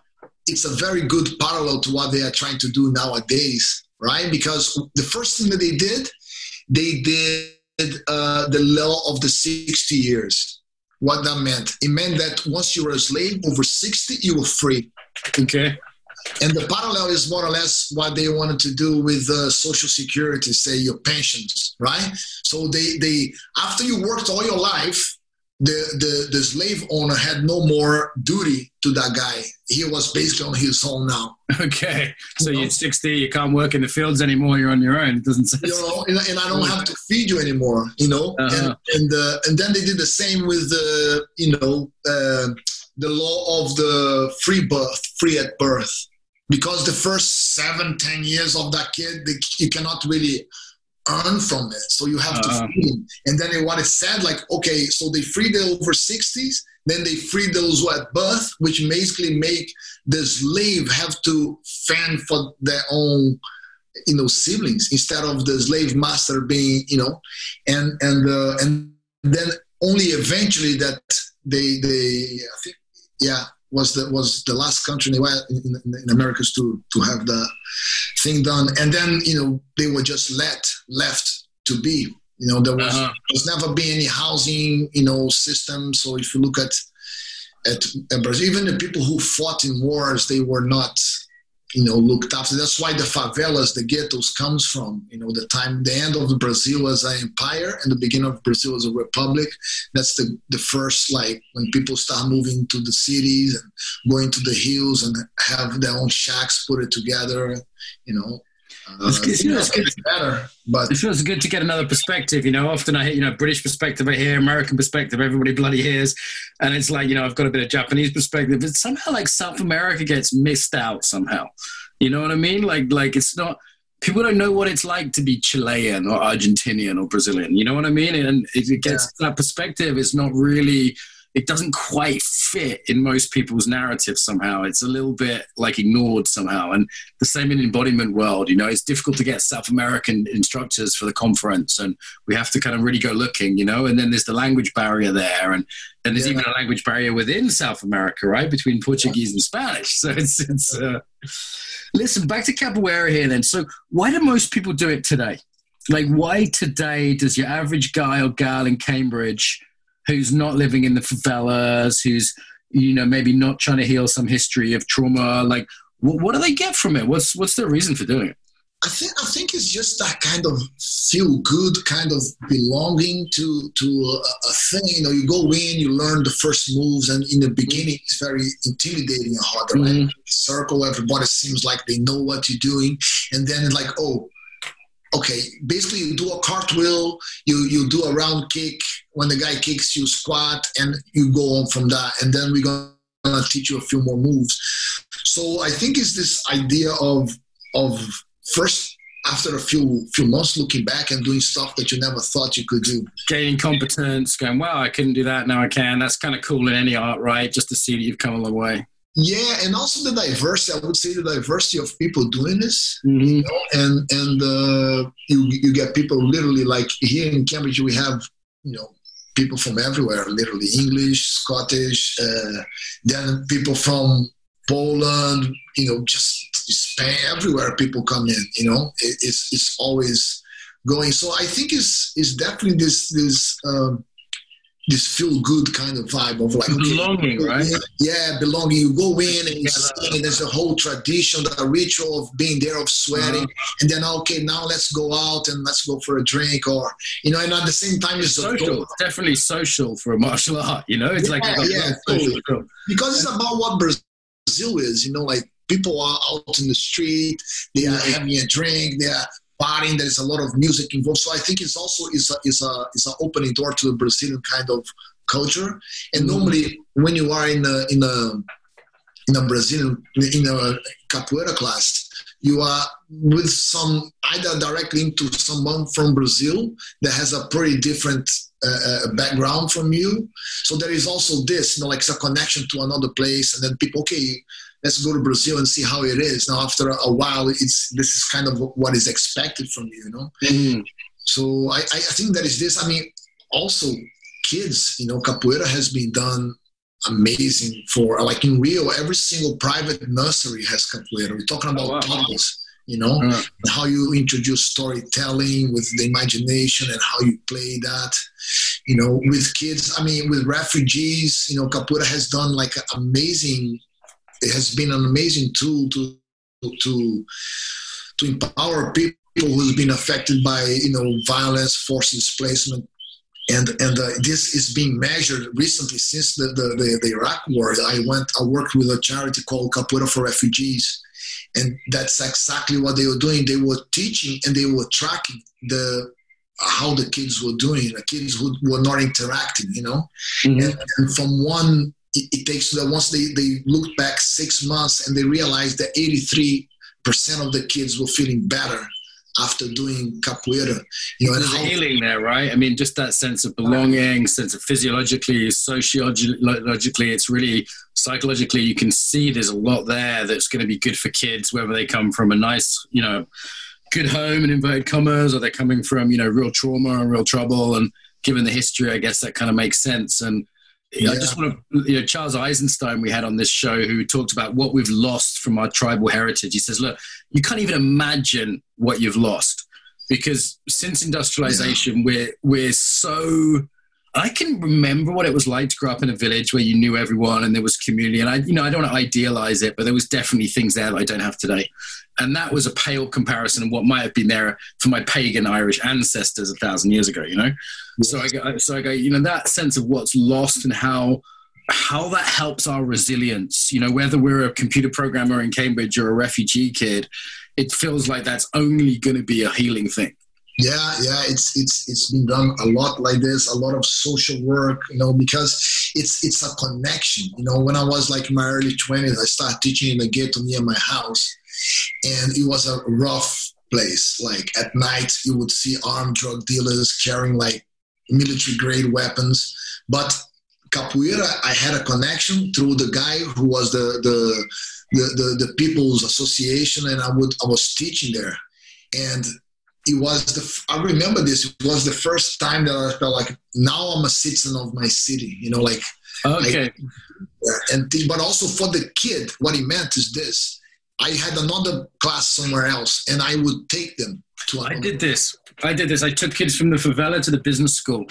it's a very good parallel to what they are trying to do nowadays, right? Because the first thing that they did, they did uh, the law of the sixty years. What that meant? It meant that once you were a slave, over sixty, you were free. Okay. And the parallel is more or less what they wanted to do with uh, Social Security, say your pensions, right? So they, they after you worked all your life, The, the the slave owner had no more duty to that guy. He was basically on his own now. Okay, so you know? You're sixty, you can't work in the fields anymore. You're on your own. It doesn't say. You know, and, and I don't have to feed you anymore. You know, uh-huh. and and uh, and then they did the same with the you know uh, the law of the free birth, free at birth, because the first seven, ten years of that kid, they, you cannot really earn from it, so you have uh, to free them. And then what it said, like, okay, so they free the over sixties, then they free those who at birth, which basically make the slave have to fend for their own, you know, siblings instead of the slave master being, you know, and and uh, and then only eventually that they they I think yeah was the was the last country in, in, in Americas to to have the thing done, and then you know they were just let left to be. You know there was uh-huh. there's never been any housing you know system. So if you look at at Brazil, even the people who fought in wars, they were not you know looked after. That's why the favelas, the ghettos, comes from you know the time the end of Brazil as an empire and the beginning of Brazil as a republic. That's the the first, like, when people start moving to the cities and going to the hills and have their own shacks put together. You know, uh, it, feels it, feels good. Better, but it feels good to get another perspective. You know, often I hear, you know, British perspective, I hear American perspective, everybody bloody hears. And it's like, you know, I've got a bit of Japanese perspective, but somehow like South America gets missed out somehow. You know what I mean? Like, like it's not, people don't know what it's like to be Chilean or Argentinian or Brazilian. You know what I mean? And if it gets yeah. that perspective, it's not really, it doesn't quite fit in most people's narrative somehow. It's a little bit like ignored somehow. And the same in embodiment world, you know, it's difficult to get South American instructors for the conference, and we have to kind of really go looking, you know, and then there's the language barrier there. And then there's yeah. even a language barrier within South America, right? Between Portuguese yeah. and Spanish. So it's, it's uh... listen, back to Capoeira here then. So why do most people do it today? Like, why today does your average guy or gal in Cambridge, who's not living in the favelas, who's, you know, maybe not trying to heal some history of trauma, like, wh- what do they get from it? What's what's their reason for doing it? I think I think it's just that kind of feel good, kind of belonging to to a, a thing. You know, you go in, you learn the first moves, and in the beginning, it's very intimidating and hard. Right? Mm-hmm. Circle, everybody seems like they know what you're doing, and then like, oh, okay. Basically, you do a cartwheel, you you do a round kick. When the guy kicks, you squat, and you go on from that. And then we're gonna teach you a few more moves. So I think it's this idea of of first, after a few few months, looking back and doing stuff that you never thought you could do. Gaining competence, going, wow, I couldn't do that, now I can. That's kind of cool in any art, right? Just to see that you've come a long way. Yeah, and also the diversity. I would say the diversity of people doing this, mm-hmm. you know? and and uh, you you get people literally, like here in Cambridge, we have you know. people from everywhere, literally English, Scottish, uh, then people from Poland, you know, just Spain, everywhere people come in, you know, it, it's it's always going. So I think it's, it's definitely this this um, this feel-good kind of vibe of like belonging, okay, right? Yeah, belonging. You go in and you sing, and there's a whole tradition, the ritual of being there, of sweating, uh-huh. and then, okay, now let's go out and let's go for a drink, or, you know, and at the same time, it's, it's social. It's definitely social for a martial art, you know? It's yeah, like a yeah, totally. Social. Because it's about what Brazil is, you know, like people are out in the street, they are having a drink, they are partying, there's a lot of music involved. So I think it's also is a, is a is an opening door to the Brazilian kind of culture. And normally, when you are in a in a in a Brazilian, in a capoeira class, you are with some, either directly into someone from Brazil that has a pretty different uh, background from you. So there is also this, you know, like it's a connection to another place, and then people, okay, let's go to Brazil and see how it is. Now, after a while, it's this is kind of what is expected from you, you know? Mm-hmm. So I, I think there is this. I mean, also kids, you know, capoeira has been done amazing for, like in Rio, every single private nursery has capoeira. We're talking about oh, wow. toddlers, you know, yeah. and how you introduce storytelling with the imagination and how you play that, you know, with kids. I mean, with refugees, you know, capoeira has done like amazing, it has been an amazing tool to, to, to empower people who've been affected by, you know, violence, forced displacement. And and uh, this is being measured recently since the, the, the, the Iraq war. I went, I worked with a charity called Capoeira for Refugees, and that's exactly what they were doing. They were teaching and they were tracking the how the kids were doing. The kids who were not interacting, you know. Mm-hmm. and, and from one, it, it takes that once they they looked back six months and they realized that eighty-three percent of the kids were feeling better after doing capoeira. You know, and there's a healing there, right? I mean, just that sense of belonging, sense of physiologically, sociologically, it's really psychologically, you can see there's a lot there that's going to be good for kids, whether they come from a nice, you know, good home in inverted commas, or they're coming from, you know, real trauma and real trouble. And given the history, I guess that kind of makes sense. And yeah. I just want to, you know, Charles Eisenstein we had on this show, who talked about what we've lost from our tribal heritage. He says, look, you can't even imagine what you've lost, because since industrialization, yeah. we're, we're so, I can remember what it was like to grow up in a village where you knew everyone and there was community. And I, you know, I don't want to idealize it, but there was definitely things there that I don't have today. And that was a pale comparison of what might have been there for my pagan Irish ancestors a thousand years ago, you know? So I go, so I go, you know, that sense of what's lost and how, how that helps our resilience, you know, whether we're a computer programmer in Cambridge or a refugee kid, it feels like that's only going to be a healing thing. Yeah, yeah, it's it's it's been done a lot like this, a lot of social work, you know, because it's it's a connection. You know, when I was like in my early twenties, I started teaching in the ghetto near my house, and it was a rough place. Like at night, you would see armed drug dealers carrying like military-grade weapons. But capoeira, I had a connection through the guy who was the the the, the, the People's Association, and I would I was teaching there, and it was the, I remember this, it was the first time that I felt like, now I'm a citizen of my city, you know, like, okay. Like, and, but also for the kid, what it meant is this, I had another class somewhere else and I would take them to another. I did this. I did this. I took kids from the favela to the business school,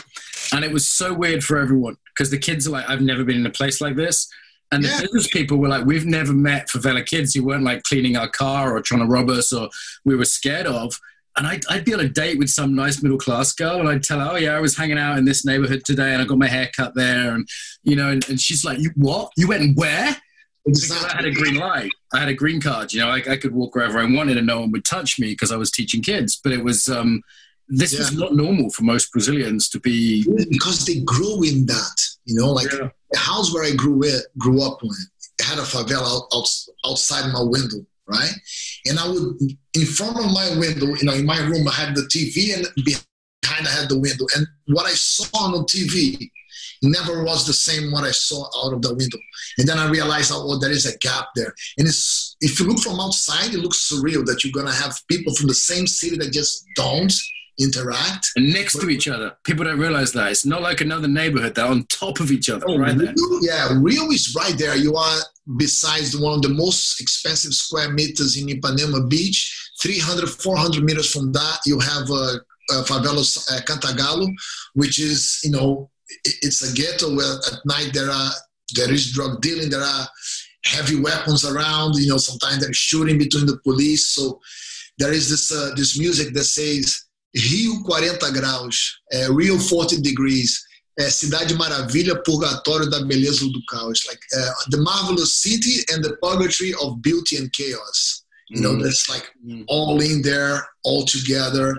and it was so weird for everyone because the kids are like, I've never been in a place like this. And the yeah. business people were like, we've never met favela kids who weren't like cleaning our car or trying to rob us or we were scared of. And I'd, I'd be on a date with some nice middle-class girl and I'd tell her, oh, yeah, I was hanging out in this neighborhood today and I got my hair cut there. And, you know, and, and she's like, you what? You went where? Exactly. Because I had a green light. I had a green card. You know, I, I could walk wherever I wanted and no one would touch me because I was teaching kids. But it was, um, this yeah. was not normal for most Brazilians to be. Because they grew in that, you know, like yeah. the house where I grew, it, grew up in had a favela out, outside my window. Right, and I would in front of my window, you know, in my room I had the T V, and behind I had the window. And what I saw on the T V never was the same what I saw out of the window. And then I realized, oh, there is a gap there. And it's if you look from outside, it looks surreal that you're gonna have people from the same city that just don't interact and next but, to each other. People don't realize that it's not like another neighborhood; they're on top of each other, oh, right Rio, there. Yeah, Rio is right there. You are besides one of the most expensive square meters in Ipanema Beach, three hundred, four hundred meters from that, you have a, a favela uh, Cantagalo, which is you know it, it's a ghetto where at night there are there is drug dealing, there are heavy weapons around. You know, sometimes there's shooting between the police. So there is this uh, this music that says. Rio quarenta graus, uh, Rio forty degrees, uh, Cidade Maravilha, Purgatório da Beleza do Caos, like uh, the marvelous city and the purgatory of beauty and chaos. You know, mm. that's like all in there, all together.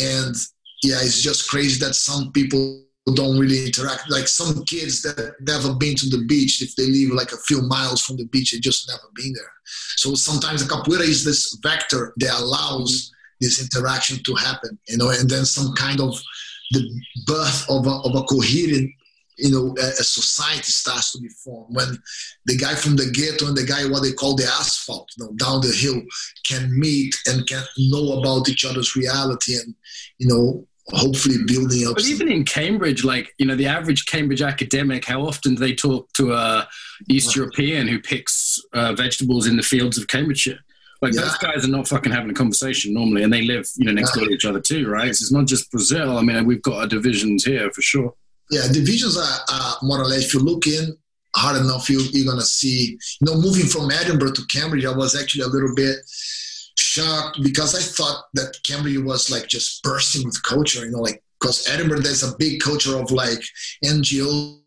And yeah, it's just crazy that some people don't really interact. Like some kids that never been to the beach, if they live like a few miles from the beach, they just never been there. So sometimes the capoeira is this vector that allows this interaction to happen, you know, and then some kind of the birth of a, of a coherent, you know, a, a society starts to be formed when the guy from the ghetto and the guy, what they call the asphalt, you know, down the hill can meet and can know about each other's reality and, you know, hopefully building up. But even in Cambridge, like, you know, the average Cambridge academic, how often do they talk to a East European who picks uh, vegetables in the fields of Cambridgeshire? Like, yeah. Those guys are not fucking having a conversation normally, and they live, you know, next yeah. door to each other too, right? It's not just Brazil. I mean, we've got our divisions here for sure. Yeah, divisions are, are more or less, if you look in hard enough, you, you're going to see, you know, moving from Edinburgh to Cambridge, I was actually a little bit shocked because I thought that Cambridge was like just bursting with culture, you know, like, because Edinburgh, there's a big culture of like N G Os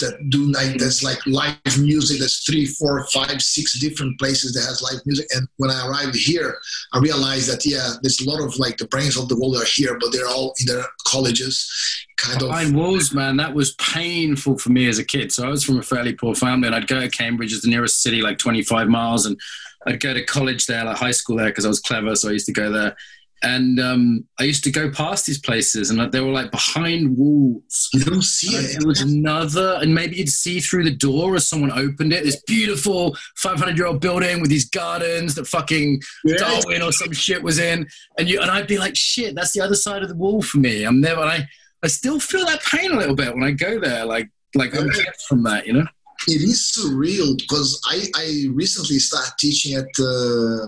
that do like, there's like live music, there's three, four, five, six different places that has live music. And when I arrived here, I realized that, yeah, there's a lot of like the brains of the world are here, but they're all in their colleges. Kind of behind walls, man. That was painful for me as a kid. So I was from a fairly poor family, and I'd go to Cambridge, as the nearest city, like twenty-five miles, and I'd go to college there, like high school there, because I was clever, so I used to go there. And um, I used to go past these places, and like, they were like behind walls. You don't see and, it. There was another, and maybe you'd see through the door as someone opened it, this beautiful five hundred year old building with these gardens that fucking yeah. Darwin or some shit was in. And you and I'd be like, shit, that's the other side of the wall for me. I'm never, I, I still feel that pain a little bit when I go there. Like, like I'm kept from that, you know? It is surreal, because I, I recently started teaching at uh,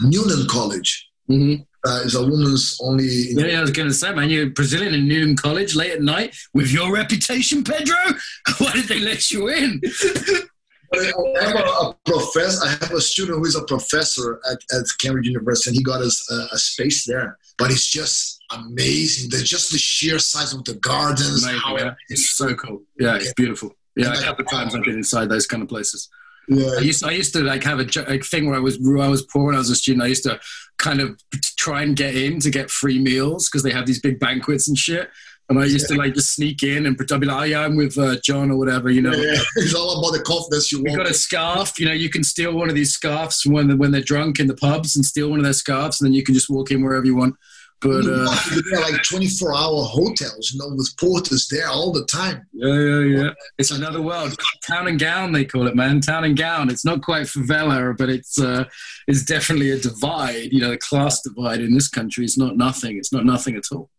Newland College. Mm-hmm. Uh, is a woman's only... You know, yeah, I was going to say, man, you're Brazilian in Newland College late at night with your reputation, Pedro? Why did they let you in? I have a, a professor, I have a student who is a professor at, at Cambridge University, and he got us a, a space there. But it's just amazing. There's just the sheer size of the gardens. Amazing, how yeah. it, it's so cool. Yeah, it's yeah. beautiful. Yeah, and a couple of times wow. I've been inside those kind of places. Yeah. I used to, I used to like have a, a thing where I was where I was poor and I was a student. I used to kind of try and get in to get free meals because they have these big banquets and shit. And I used yeah. to like just sneak in and pretend, be like, oh yeah, I'm with uh, John or whatever, you know. Yeah. It's all about the confidence you want. You got a scarf, you know, you can steal one of these scarves when when they're drunk in the pubs and steal one of their scarves, and then you can just walk in wherever you want. But uh, they're like twenty-four hour hotels, you know, with porters there all the time. Yeah, yeah, yeah. It's another world. Town and gown, they call it, man. Town and gown. It's not quite favela, but it's uh, it's definitely a divide. You know, the class divide in this country is not nothing. It's not nothing at all.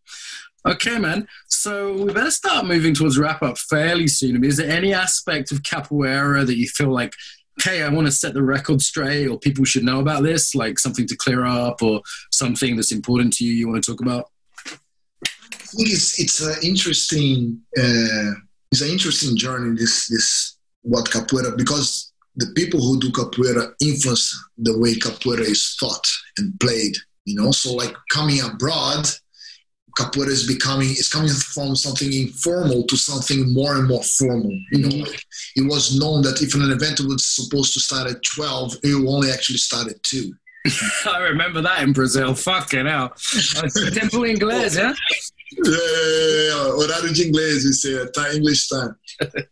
Okay, man. So we better start moving towards wrap up fairly soon. Is there any aspect of capoeira that you feel like, hey, I want to set the record straight, or people should know about this, like something to clear up or something that's important to you you want to talk about? I think it's, it's an interesting, uh, it's an interesting journey, this, this what capoeira, because the people who do capoeira influence the way capoeira is taught and played, you know? So like coming abroad, capoeira is becoming, it's coming from something informal to something more and more formal. You know, like it was known that if an event was supposed to start at twelve, it only actually started at two. I remember that in Brazil. Fucking hell. Tempo inglês, yeah? Yeah, horário de inglês, we say, English time.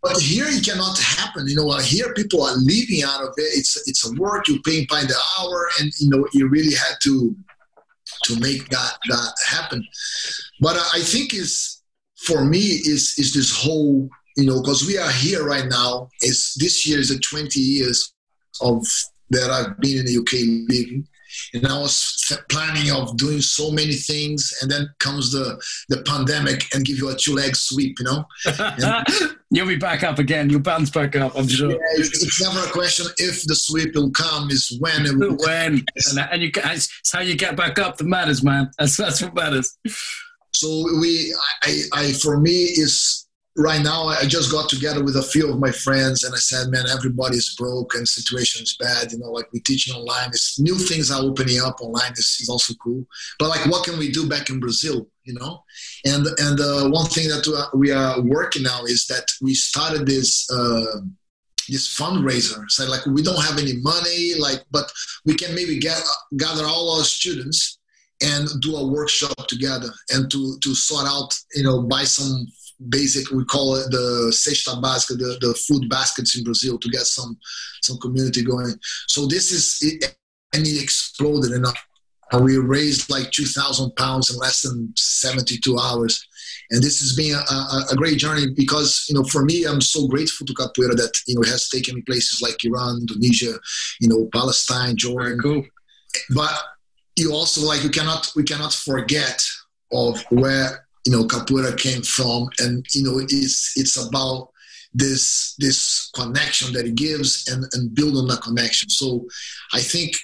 But here it cannot happen. You know, here people are living out of it. It's, it's a work, you're paying by the hour, and, you know, you really had to... to make that, that happen. But I think is for me is is this whole, you know, because we are here right now, is this year is the twenty years of that I've been in the U K living. And I was planning of doing so many things, and then comes the, the pandemic and give you a two-leg sweep, you know? And you'll be back up again. You'll bounce back up, I'm sure. Yeah, it's, it's never a question if the sweep will come, is when it will when. And, and you, it's how you get back up that matters, man. That's, that's what matters. So we, I, I, for me, is... Right now, I just got together with a few of my friends, and I said, man, everybody's broke and situation is bad. You know, like we're teaching online. It's, new things are opening up online. This is also cool. But like, what can we do back in Brazil, you know? And and uh, one thing that we are working now is that we started this uh, this fundraiser. So like, we don't have any money, like, but we can maybe get gather all our students and do a workshop together and to, to sort out, you know, buy some basic, we call it the cesta básica, the, the food baskets in Brazil, to get some some community going. So this is it, and it exploded, and we raised like two thousand pounds in less than seventy-two hours. And this has been a, a, a great journey because, you know, for me, I'm so grateful to Capoeira that, you know, it has taken me places like Iran, Indonesia, you know, Palestine, Jordan. Cool. But you also, like, you cannot, we cannot forget of where, you know, Capoeira came from. And, you know, it's, it's about this, this connection that it gives, and, and build on that connection. So I think,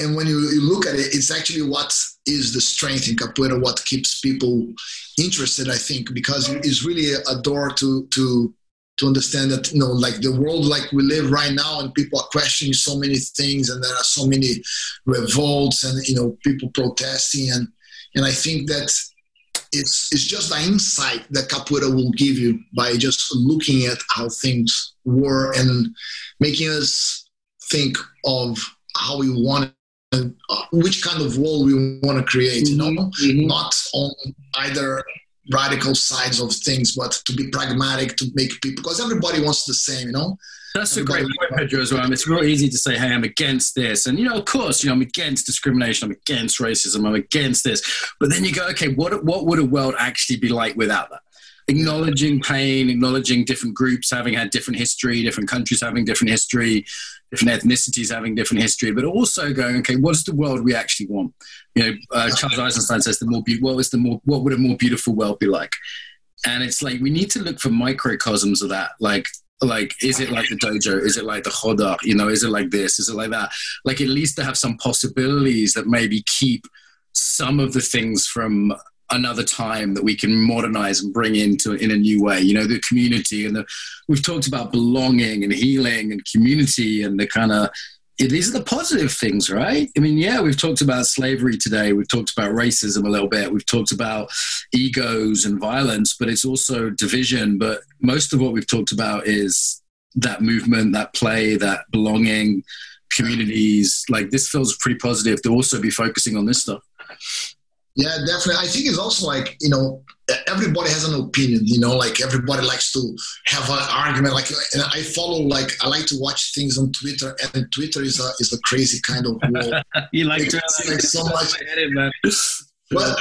and when you, you look at it, it's actually what is the strength in Capoeira, what keeps people interested, I think, because it's really a door to, to, to understand that, you know, like the world like we live right now, and people are questioning so many things, and there are so many revolts, and, you know, people protesting. And, and I think that it's, it's just the insight that Capoeira will give you by just looking at how things were and making us think of how we want, and which kind of world we want to create, you know, mm-hmm. not on either radical sides of things, but to be pragmatic, to make people, because everybody wants the same, you know. That's everybody a great point, Pedro, as well. I mean, it's real easy to say, hey, I'm against this. And, you know, of course, you know, I'm against discrimination, I'm against racism, I'm against this. But then you go, okay, what what would a world actually be like without that? Acknowledging pain, acknowledging different groups having had different history, different countries having different history, different ethnicities having different history, but also going, okay, what's the world we actually want? You know, uh, Charles Eisenstein says, "The more be- what is the more what would a more beautiful world be like?" And it's like we need to look for microcosms of that. Like, like is it like the dojo? Is it like the Roda? You know, is it like this? Is it like that? Like, at least to have some possibilities that maybe keep some of the things from another time that we can modernize and bring into in a new way, you know, the community. And the, we've talked about belonging and healing and community and the kind of, these are the positive things, right? I mean, yeah, we've talked about slavery today. We've talked about racism a little bit. We've talked about egos and violence, but it's also division. But most of what we've talked about is that movement, that play, that belonging, communities. Like, this feels pretty positive to also be focusing on this stuff. Yeah, definitely. I think it's also like, you know, everybody has an opinion, you know, like everybody likes to have an argument. Like, and I follow, like, I like to watch things on Twitter, and Twitter is a, is a crazy kind of world. You like, like to see, like, so much. But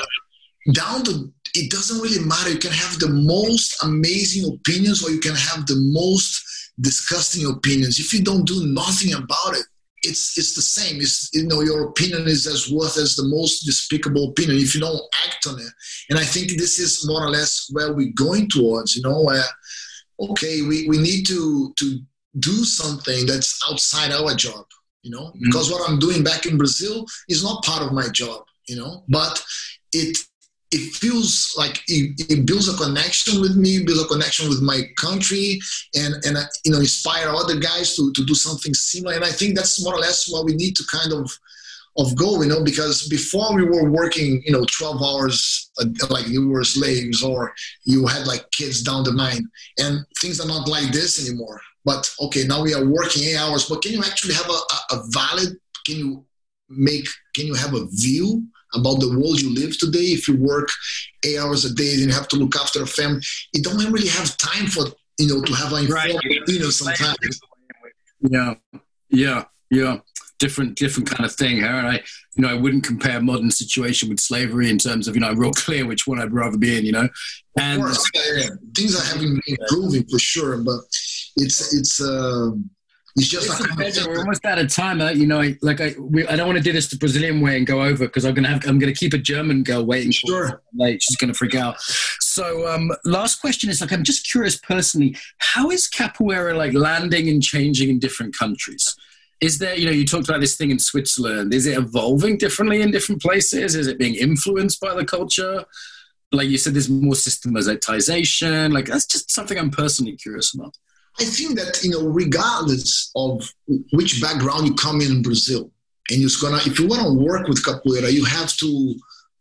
down to, it doesn't really matter. You can have the most amazing opinions, or you can have the most disgusting opinions. If you don't do nothing about it, It's it's the same. It's, you know, your opinion is as worth as the most despicable opinion if you don't act on it. And I think this is more or less where we're going towards, you know, where, okay, we, we need to, to do something that's outside our job, you know, mm-hmm. because what I'm doing back in Brazil is not part of my job, you know, but it it feels like it, it builds a connection with me, builds a connection with my country, and, and you know, inspire other guys to, to do something similar. And I think that's more or less what we need to kind of, of go, you know, because before we were working, you know, twelve hours, uh, like you were slaves, or you had like kids down the line, and things are not like this anymore. But okay, now we are working eight hours, but can you actually have a, a valid, can you make, can you have a view about the world you live today? If you work eight hours a day and you have to look after a family, you don't really have time for, you know, to have an informed opinion sometimes. Yeah, yeah, yeah. Different, different kind of thing. And I, you know, I wouldn't compare modern situation with slavery in terms of, you know, I'm real clear which one I'd rather be in, you know. And of course, yeah, yeah. Things are having been improving for sure, but it's, it's, uh, It's just it's like measure, we're almost out of time. Uh, you know, I, like I, we, I don't want to do this the Brazilian way and go over, because I'm gonna have, I'm gonna keep a German girl waiting. Sure. For me. Like, she's gonna freak out. So, um, last question is, like, I'm just curious personally, how is Capoeira like landing and changing in different countries? Is there, you know, you talked about this thing in Switzerland. Is it evolving differently in different places? Is it being influenced by the culture? Like you said, there's more systematization. Like, that's just something I'm personally curious about. I think that, you know, regardless of which background you come in, in Brazil, and you're gonna, if you want to work with Capoeira, you have to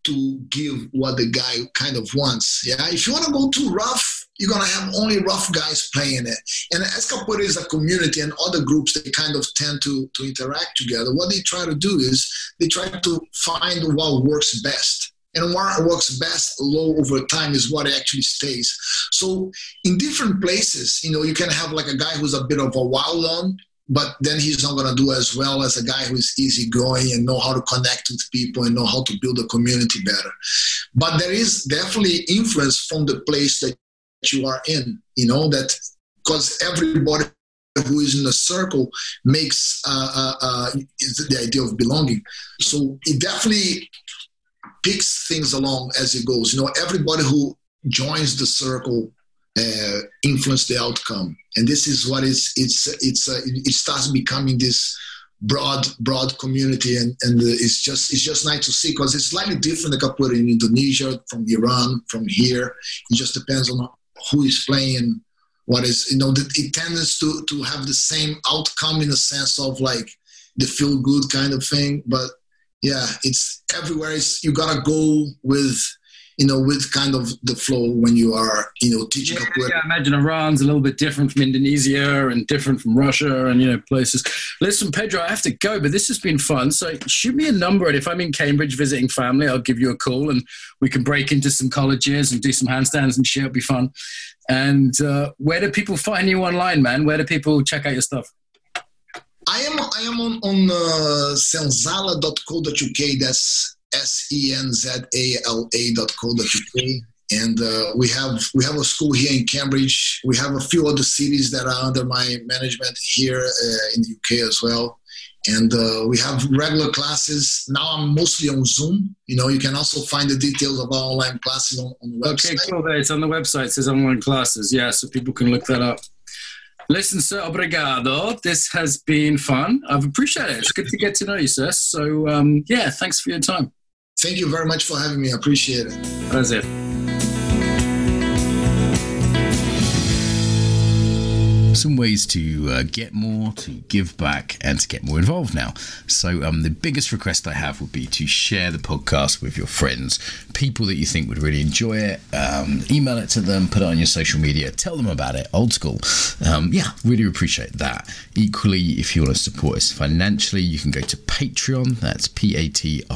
to give what the guy kind of wants. Yeah, if you want to go too rough, you're gonna have only rough guys playing it. And as Capoeira is a community, and other groups, they kind of tend to to interact together. What they try to do is they try to find what works best. And what works best low over time is what actually stays. So in different places, you know, you can have like a guy who's a bit of a wild on, but then he's not going to do as well as a guy who is easygoing and know how to connect with people and know how to build a community better. But there is definitely influence from the place that you are in, you know, that because everybody who is in a circle makes uh, uh, uh, the idea of belonging. So it definitely picks things along as it goes. You know, everybody who joins the circle uh, influence the outcome. And this is what it's, it's, it's, uh, it starts becoming this broad, broad community. And, and uh, it's just, it's just nice to see, because it's slightly different the capoeira in Indonesia, from Iran, from here. It just depends on who is playing, what is, you know, it tends to, to have the same outcome in the sense of like the feel good kind of thing. But yeah, it's everywhere. It's, you gotta go with, you know, with kind of the flow when you are, you know, teaching. Yeah, yeah, I imagine Iran's a little bit different from Indonesia and different from Russia and, you know, places. Listen, Pedro, I have to go, but this has been fun. So shoot me a number, and if I'm in Cambridge visiting family, I'll give you a call and we can break into some colleges and do some handstands and shit. It'll be fun. And uh, where do people find you online, man? Where do people check out your stuff? I am I am on, on uh, senzala dot co dot U K. That's S E N Z A L A dot co dot U K, and uh, we have we have a school here in Cambridge. We have a few other cities that are under my management here uh, in the U K as well, and uh, we have regular classes. Now I'm mostly on Zoom. You know, you can also find the details of our online classes on, on the website. Okay, cool. There, it's on the website. It says online classes. Yeah, so people can look that up. Listen, sir, obrigado. This has been fun. I've appreciated it. It's good to get to know you, sir. So, um, yeah, thanks for your time. Thank you very much for having me. I appreciate it. That's it. Some ways to uh, get more, to give back, and to get more involved now. So um, the biggest request I have would be to share the podcast with your friends, people that you think would really enjoy it. Um, email it to them, put it on your social media, tell them about it, old school. Um, yeah, really appreciate that. Equally, if you want to support us financially, you can go to Patreon. That's patreon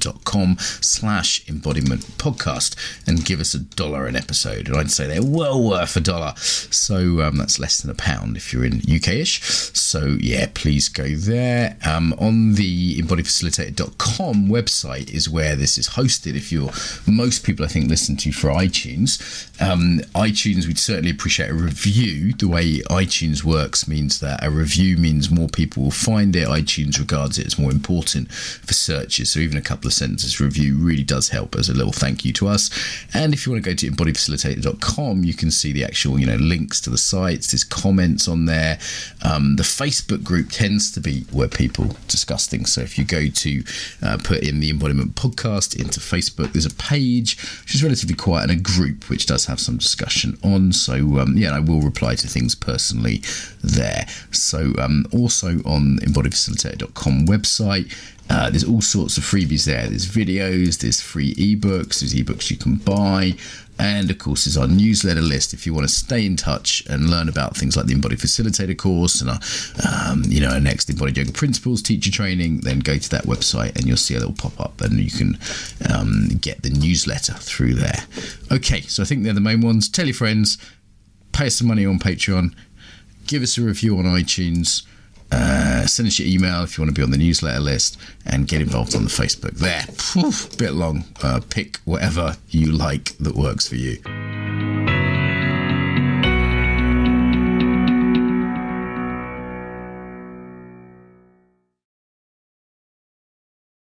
dot com slash embodiment podcast and give us a dollar an episode. And I'd say they're well worth a dollar. So um, that's less than a pound if you're in U K-ish. So yeah, please go there. Um, on the embodied facilitator dot com website is where this is hosted. If you're, most people I think listen to for iTunes. Um, iTunes, we'd certainly appreciate a review. The way iTunes works means that a review means more people will find it. iTunes regards it as more important for searches. So even a couple of sentences review really does help as a little thank you to us. And if you want to go to embodied facilitator dot com, you can see the actual, you know, links to the sites. Comments on there. Um, the Facebook group tends to be where people discuss things. So if you go to uh, put in the Embodiment Podcast into Facebook, there's a page which is relatively quiet and a group which does have some discussion on. So um, yeah, I will reply to things personally there. So um, also on embodied facilitator dot com website, Uh, there's all sorts of freebies there. There's videos, there's free ebooks, there's ebooks you can buy, and of course there's our newsletter list if you want to stay in touch and learn about things like the Embodied Facilitator course and our, um, you know, our next Embodied Yoga Principles teacher training. Then go to that website and you'll see a little pop up, and you can um, get the newsletter through there. Okay, so I think they're the main ones. Tell your friends, pay us some money on Patreon, give us a review on iTunes. Uh, send us your email if you want to be on the newsletter list, and get involved on the Facebook there. Oof, bit long. Uh, pick whatever you like that works for you.